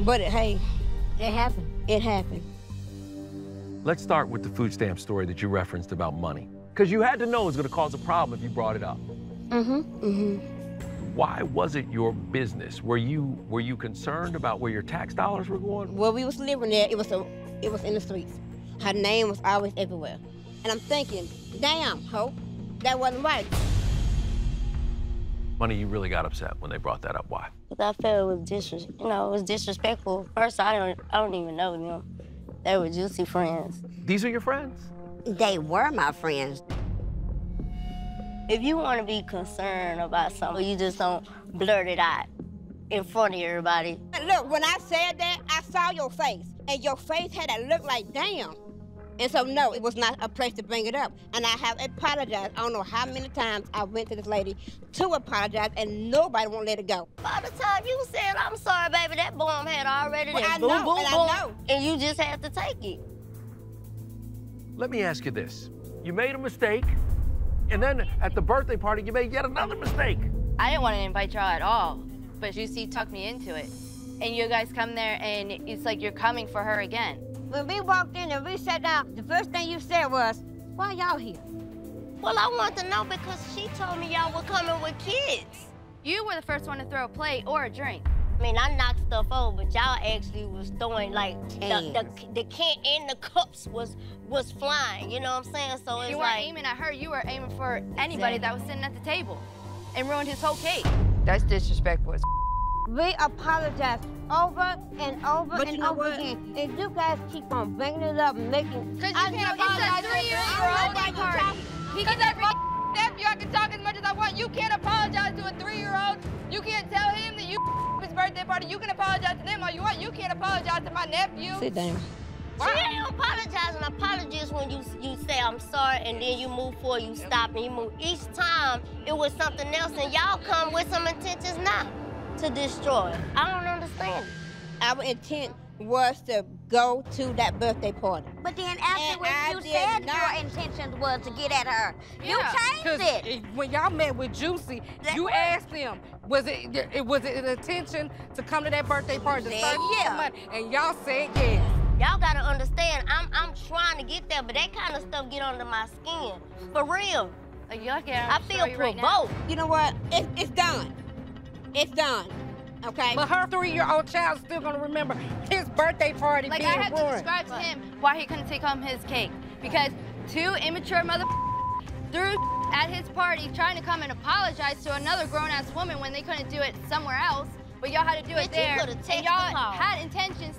But hey, it happened. It happened. Let's start with the food stamp story that you referenced about Money. Because you had to know it was going to cause a problem if you brought it up. Why was it your business? Were you concerned about where your tax dollars were going? Well, we was living there. It was in the streets. Her name was always everywhere. And I'm thinking, damn, Hope, that wasn't right. Money, you really got upset when they brought that up. Why? Because I felt it was disrespectful. First, I don't even know them. They were Juicy friends. These are your friends? They were my friends. If you want to be concerned about something, you just don't blurt it out in front of everybody. Look, when I said that, I saw your face. And your face had a look like, damn. And so, no, it was not a place to bring it up. And I have apologized. I don't know how many times I went to this lady to apologize, and nobody won't let it go. By the time you said, I'm sorry, baby, that bomb had already boom, boom, boom. And you just had to take it. Let me ask you this. You made a mistake, and then at the birthday party, you made yet another mistake. I didn't want to invite y'all at all, but Juicy tucked me into it. And you guys come there, and it's like you're coming for her again. When we walked in and we sat down, the first thing you said was, why y'all here? Well, I want to know because she told me y'all were coming with kids. You were the first one to throw a plate or a drink. I mean, I knocked stuff over, but y'all actually was throwing, like, the can and the cups was flying, you know what I'm saying? So it's like... You weren't aiming at her, you were aiming for anybody that was sitting at the table and ruined his whole cake. That's disrespectful as We apologize over and over and over again. And you guys keep on bringing it up and making... Because you can't apologize. It's a three-year-old birthday party. Because every step, I can talk as much as I want. You can't apologize to a three-year-old. You can't tell him that you... his birthday party, you can apologize to them all you want. You can't apologize to my nephew. Sit down. Wow. She ain't apologizing. Apology is when you say, I'm sorry, and then you move forward, you stop, and you move. Each time, it was something else, and y'all come with some intentions now to destroy. I don't understand it. Our intent was to go to that birthday party. But then afterwards, you said your intentions was to get at her. Yeah, you changed it. When y'all met with Juicy, you asked him, was it an intention to come to that birthday party to start money? And y'all said yes. Y'all gotta understand, I'm trying to get there, but that kind of stuff get under my skin. For real. I feel provoked. Right, you know what? It's done. It's done. Okay. But her three-year-old child's still gonna remember his birthday party. Like, I have to describe to him why he couldn't take home his cake. Because two immature mother threw at his party trying to come and apologize to another grown-ass woman when they couldn't do it somewhere else. but y'all had to do it there. And y'all had intentions,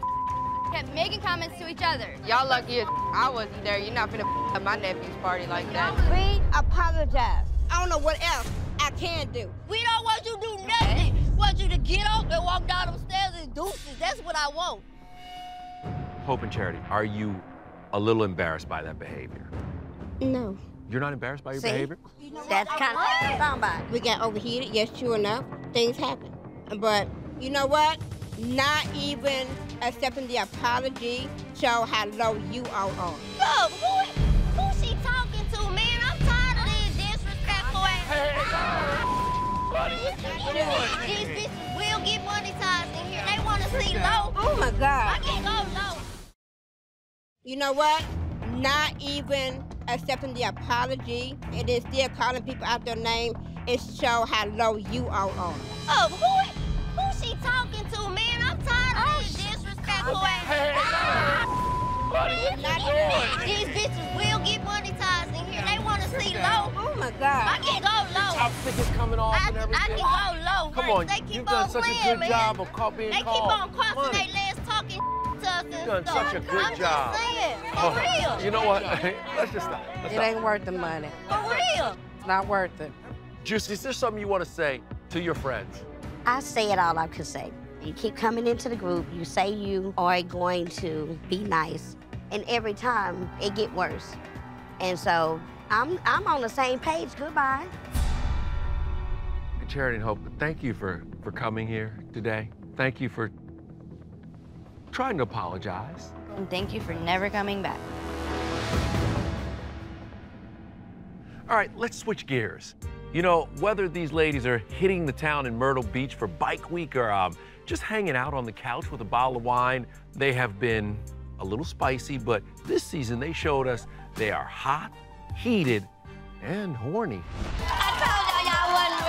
kept making comments to each other. Y'all lucky as I wasn't there. You're not finna at my nephew's party like that. We apologize. I don't know what else I can do. We don't want you to do nothing. We want you to get up and walk down them stairs and deuces. That's what I want. Hope and Charity, are you a little embarrassed by that behavior? No. You're not embarrassed by your behavior? You know that's kind of somebody. We got overheated, yes, true enough. Things happen. But you know what? Not even accepting the apology show how low you all are. Look, who she talking to, man? I'm tired of this disrespectful ass. Hey, what are you doing? These bitches will get monetized in here. They want to see low. Oh, my God. I can't go low. You know what? Not even accepting the apology, and then still calling people out their name, it show how low you all are. Oh, who she talking to, man? I'm tired of this disrespectful ass. Hey, what are you doing? These bitches will get monetized in here. They want to see low. Oh my God! I can go low. Top tickets coming off and everything. I can go low. Come on, you've done such a good job of copying. They keep on crossing their legs, talking. You've done such a good job. For real. You know what? Let's just stop. It ain't worth the money. For real. It's not worth it. Juicy, is there something you want to say to your friends? I say it all I could say. You keep coming into the group. You say you are going to be nice. And every time, it get worse. And so I'm on the same page. Goodbye. Charity and Hope, thank you for coming here today. Thank you for trying to apologize. And thank you for never coming back. All right, let's switch gears. You know, whether these ladies are hitting the town in Myrtle Beach for Bike Week or just hanging out on the couch with a bottle of wine, they have been a little spicy, but this season they showed us they are hot, heated, and horny. I told y'all y'all wasn't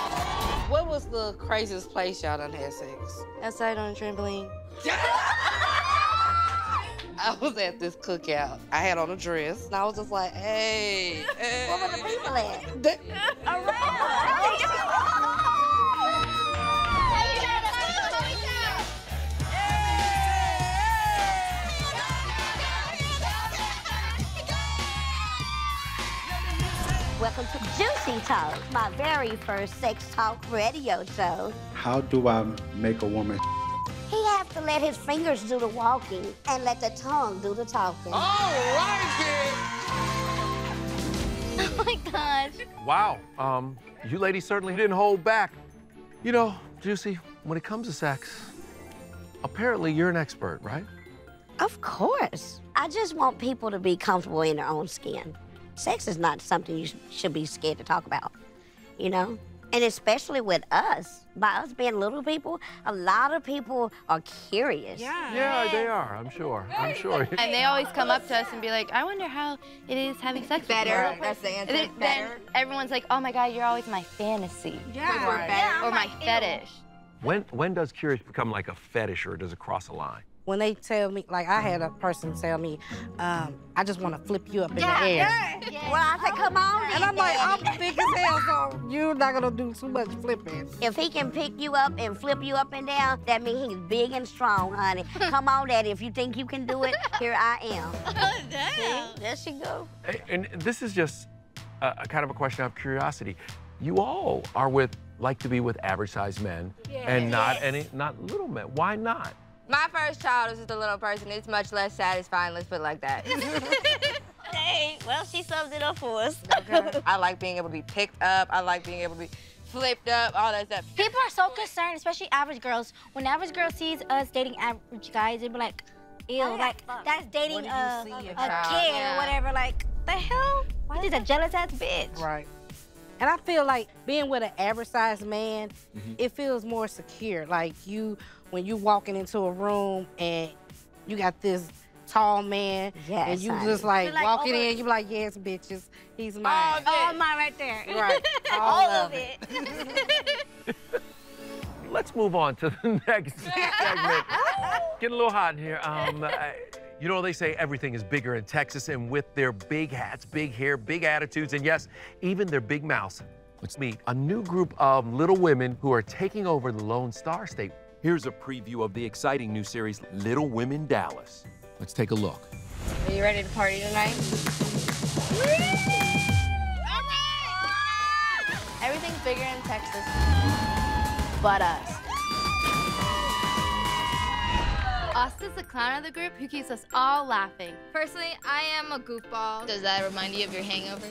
ready for us, baby. What was the craziest place y'all done had sex? Outside on a trampoline. I was at this cookout. I had on a dress, and I was just like, hey, hey. What were the people at? Welcome to Juicy Talk, my very first sex talk radio show. How do I make a woman? He has to let his fingers do the walking and let the tongue do the talking. All right, then. Oh, my gosh. Wow. You ladies certainly didn't hold back. You know, Juicy, when it comes to sex, apparently you're an expert, right? Of course. I just want people to be comfortable in their own skin. Sex is not something you should be scared to talk about, you know? And especially with us, by us being little people, a lot of people are curious. Yeah, yeah, they are, I'm sure, I'm sure. And they always come up to us and be like, I wonder how it is having sex with you. That's the answer, better. Everyone's like, oh my God, you're always my fantasy. Yeah. Or, my fetish. When does curious become like a fetish or does it cross a line? When they tell me, like I had a person tell me, I just want to flip you up in the air. Well, I said, come on. And I'm like, I'm thick as hell, so you're not going to do too much flipping. If he can pick you up and flip you up and down, that means he's big and strong, honey. Come on, Daddy. If you think you can do it, here I am. Oh, damn. See? There she go. And this is just a kind of a question out of curiosity. You all are like to be with average-sized men and not little men. Why not? My first child is just a little person. It's much less satisfying, let's put it like that. Hey, well, she sums it up for us. Okay. I like being able to be picked up. I like being able to be flipped up, all that stuff. People are so concerned, especially average girls. When an average girl sees us dating average guys, they'd be like, ew, like, that's dating a kid or whatever. Like, the hell? Why is a jealous-ass bitch? Right. And I feel like being with an average-sized man, it feels more secure. Like you, when you walking into a room and you got this tall man, and you just like walking in, you be like, yes, bitches, he's mine. All mine right there. Right, all of it. Let's move on to the next segment. Getting a little hot in here. You know, they say everything is bigger in Texas, and with their big hats, big hair, big attitudes, and yes, even their big mouths, Let's meet a new group of little women who are taking over the Lone Star State. Here's a preview of the exciting new series, Little Women Dallas. Let's take a look. Are you ready to party tonight? Woo! All right! Everything's bigger in Texas, but us. Austin's the clown of the group who keeps us all laughing. Personally, I am a goofball. Does that remind you of your hangover?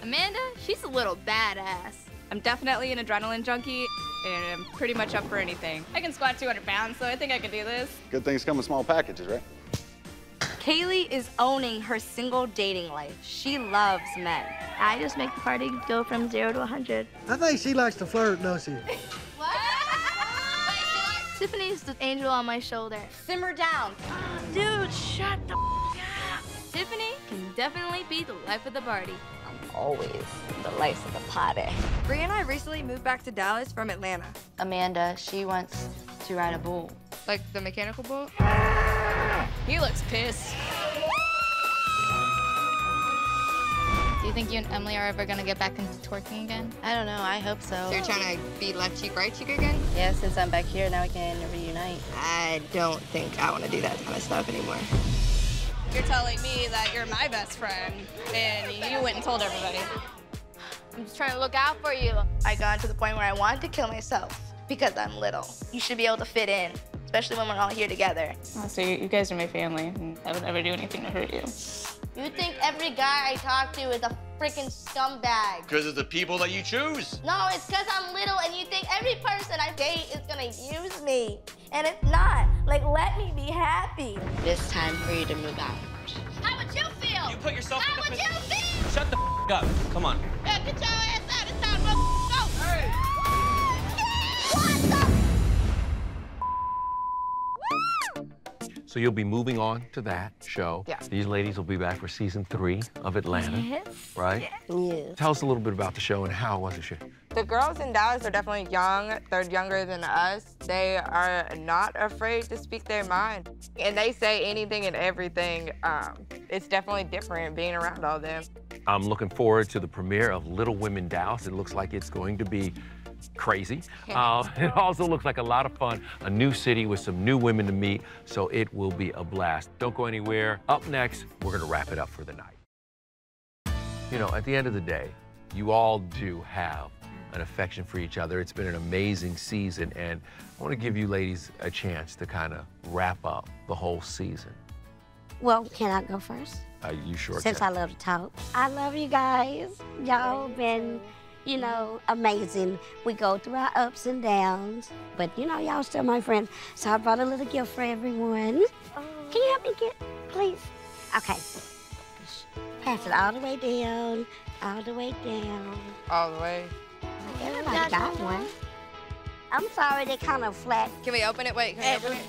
Amanda, she's a little badass. I'm definitely an adrenaline junkie, and I'm pretty much up for anything. I can squat 200 pounds, so I think I can do this. Good things come in small packages, right? Kaylee is owning her single dating life. She loves men. I just make the party go from 0 to 100. I think she likes to flirt, don't she? What? Tiffany's the angel on my shoulder. Simmer down. Oh, dude, shut the up. Tiffany can definitely be the life of the party. I'm always the life of the party. Bree and I recently moved back to Dallas from Atlanta. Amanda, she wants to ride a bull. Like the mechanical bull? He looks pissed. Do you think you and Emily are ever gonna get back into twerking again? I don't know, I hope so. So you're trying to be left cheek, right cheek again? Yeah, since I'm back here, now we can reunite. I don't think I wanna do that kind of stuff anymore. You're telling me that you're my best friend, and you went and told everybody. I'm just trying to look out for you. I got to the point where I wanted to kill myself because I'm little. You should be able to fit in, especially when we're all here together. Oh, so you guys are my family, and I would never do anything to hurt you. You think every guy I talk to is a freaking scumbag. Because of the people that you choose. No, it's because I'm little, and you think every person I date is going to use me. And it's not. Like, let me be happy. It's time for you to move out. How would you feel? You put yourself in the position. How would you feel? Shut the f up. Come on. Yeah, get your ass out. It's time to go. Hey. What the? So you'll be moving on to that show. Yeah. These ladies will be back for season 3 of Atlanta. Yes. Right? Yes. Tell us a little bit about the show and how was the show. The girls in Dallas are definitely young. They're younger than us. They are not afraid to speak their mind. And they say anything and everything. It's definitely different being around all them. I'm looking forward to the premiere of Little Women Dallas. It looks like it's going to be crazy. It also looks like a lot of fun. A new city with some new women to meet, so it will be a blast. Don't go anywhere. Up next, we're going to wrap it up for the night. You know, at the end of the day, you all do have an affection for each other. It's been an amazing season, and I want to give you ladies a chance to kind of wrap up the whole season. Well, can I go first? You sure can. Since I love to talk. I love you guys. Y'all been, you know, amazing. We go through our ups and downs, but you know, y'all still my friends. So I brought a little gift for everyone. Oh. Can you help me get, please? Okay. Pass it all the way down, all the way down. All the way. Everybody got one. I'm sorry, they're kind of flat. Can we open it? Wait, can we open it?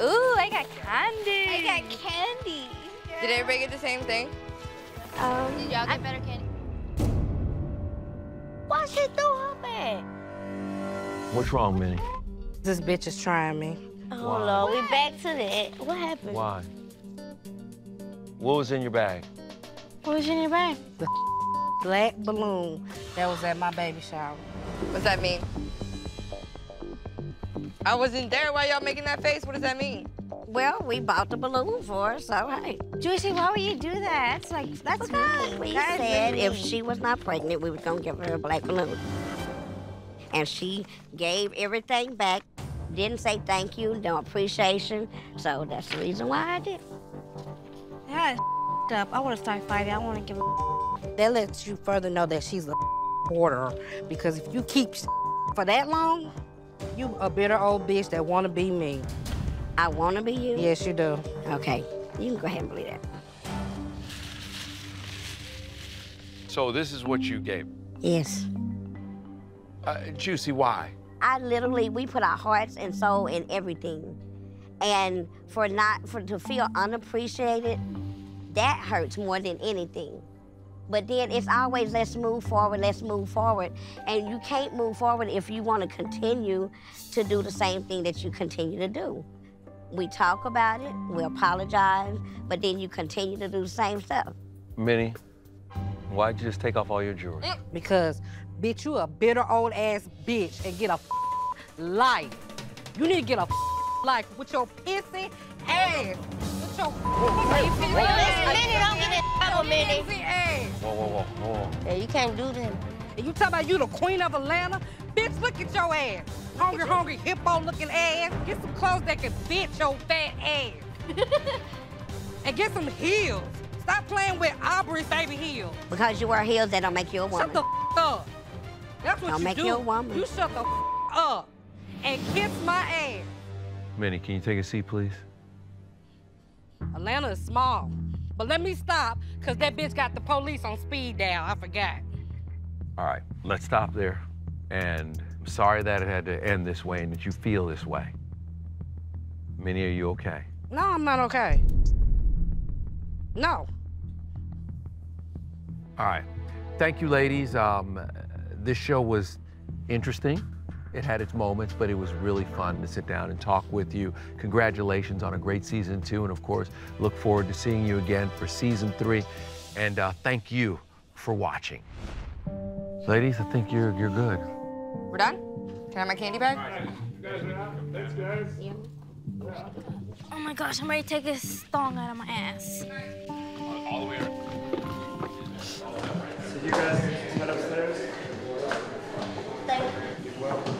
Ooh, I got candy. I got candy. Yeah. Did everybody get the same thing? Did y'all get better candy? Why she threw her back? What's wrong, Minnie? This bitch is trying me. Oh, why? Lord, we back to that. What happened? Why? What was in your bag? What was in your bag? The black balloon that was at my baby shower. What's that mean? I wasn't there while y'all making that face. What does that mean? Well, we bought the balloon for her, so hey. Juicy, why would you do that? That's like, that's not. We said if she was not pregnant, we were gonna give her a black balloon. And she gave everything back, didn't say thank you, no appreciation, so that's the reason why I did. That is up. I wanna start fighting, I wanna give a. That lets you further know that she's a hoarder, because if you keep for that long, you a bitter old bitch that wanna be me. I want to be you? Yes, you do. Okay. You can go ahead and believe that. So this is what you gave? Yes. Juicy, why? I literally, we put our hearts and soul in everything. And to feel unappreciated, that hurts more than anything. But then it's always, let's move forward. And you can't move forward if you want to continue to do the same thing that you continue to do. We talk about it, we apologize, but then you continue to do the same stuff. Minnie, Why'd you just take off all your jewelry? Because, bitch, you a bitter old ass bitch and get a life. You need to get a life with your pissy ass. With your pissy ass. Minnie, don't get that out of Minnie. Whoa, whoa, whoa, whoa. Yeah, you can't do that. And you talking about you the queen of Atlanta? Bitch, look at your ass. Hungry, hungry, hippo-looking ass. Get some clothes that can fit your fat ass. And get some heels. Stop playing with Aubrey's baby heels. Because you wear heels, that don't make you a woman. Shut the f up. That's what you do. Don't make you a woman. You shut the f up and kiss my ass. Minnie, can you take a seat, please? Atlanta is small. But let me stop, because that bitch got the police on speed dial. I forgot. All right, let's stop there. And I'm sorry that it had to end this way and that you feel this way. Minnie, are you okay? No, I'm not okay. No. All right. Thank you, ladies. This show was interesting. It had its moments, but it was really fun to sit down and talk with you. Congratulations on a great season 2. And of course, look forward to seeing you again for season 3. And thank you for watching. Ladies, I think you're good. We're done? Can I have my candy bag? All right. You guys are welcome. Thanks, guys. Yeah. Oh my gosh, I'm ready to take this thong out of my ass. All the way up. So you guys head upstairs? Thank you. You're welcome.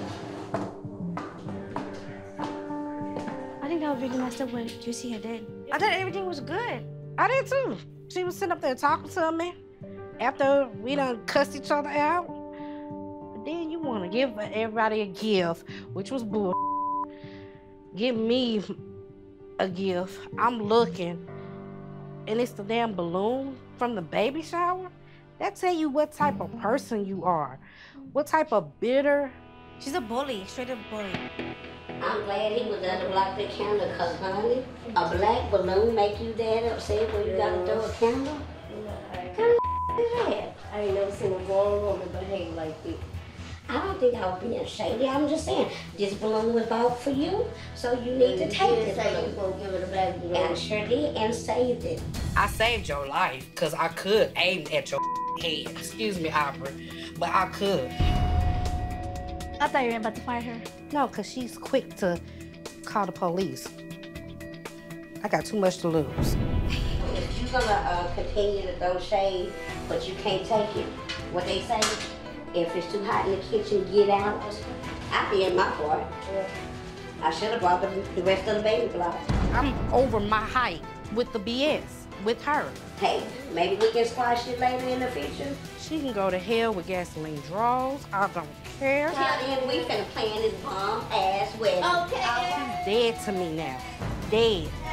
I think that was really messed up what Juicy had did. I thought everything was good. I did too. She was sitting up there talking to me. After we done cussed each other out, but then you want to give everybody a gift, which was bull. Give me a gift. I'm looking, and it's the damn balloon from the baby shower. That tell you what type of person you are, what type of bitter. She's a bully, straight up bully. I'm glad he was there to block the candle, because honey, a black balloon make you that upset when you gotta throw a candle? I ain't never seen a grown woman behave like this. I don't think I was being shady. I'm just saying, this balloon was bought for you, so you need to take this balloon. You won't give it a back balloon. And sure did, and saved it. I saved your life, because I could aim at your head. Excuse me, Aubrey, but I could. I thought you were about to fight her. No, because she's quick to call the police. I got too much to lose. If you're gonna continue to throw shade, but you can't take it. What they say, if it's too hot in the kitchen, get out. I be in my part. Yeah. I should have brought the rest of the baby block. I'm over my height with the BS, with her. Hey, maybe we can squash it later in the future. She can go to hell with gasoline draws. I don't care. Now then, we finna plan this bomb-ass wedding. Okay. She's dead to me now. Dead.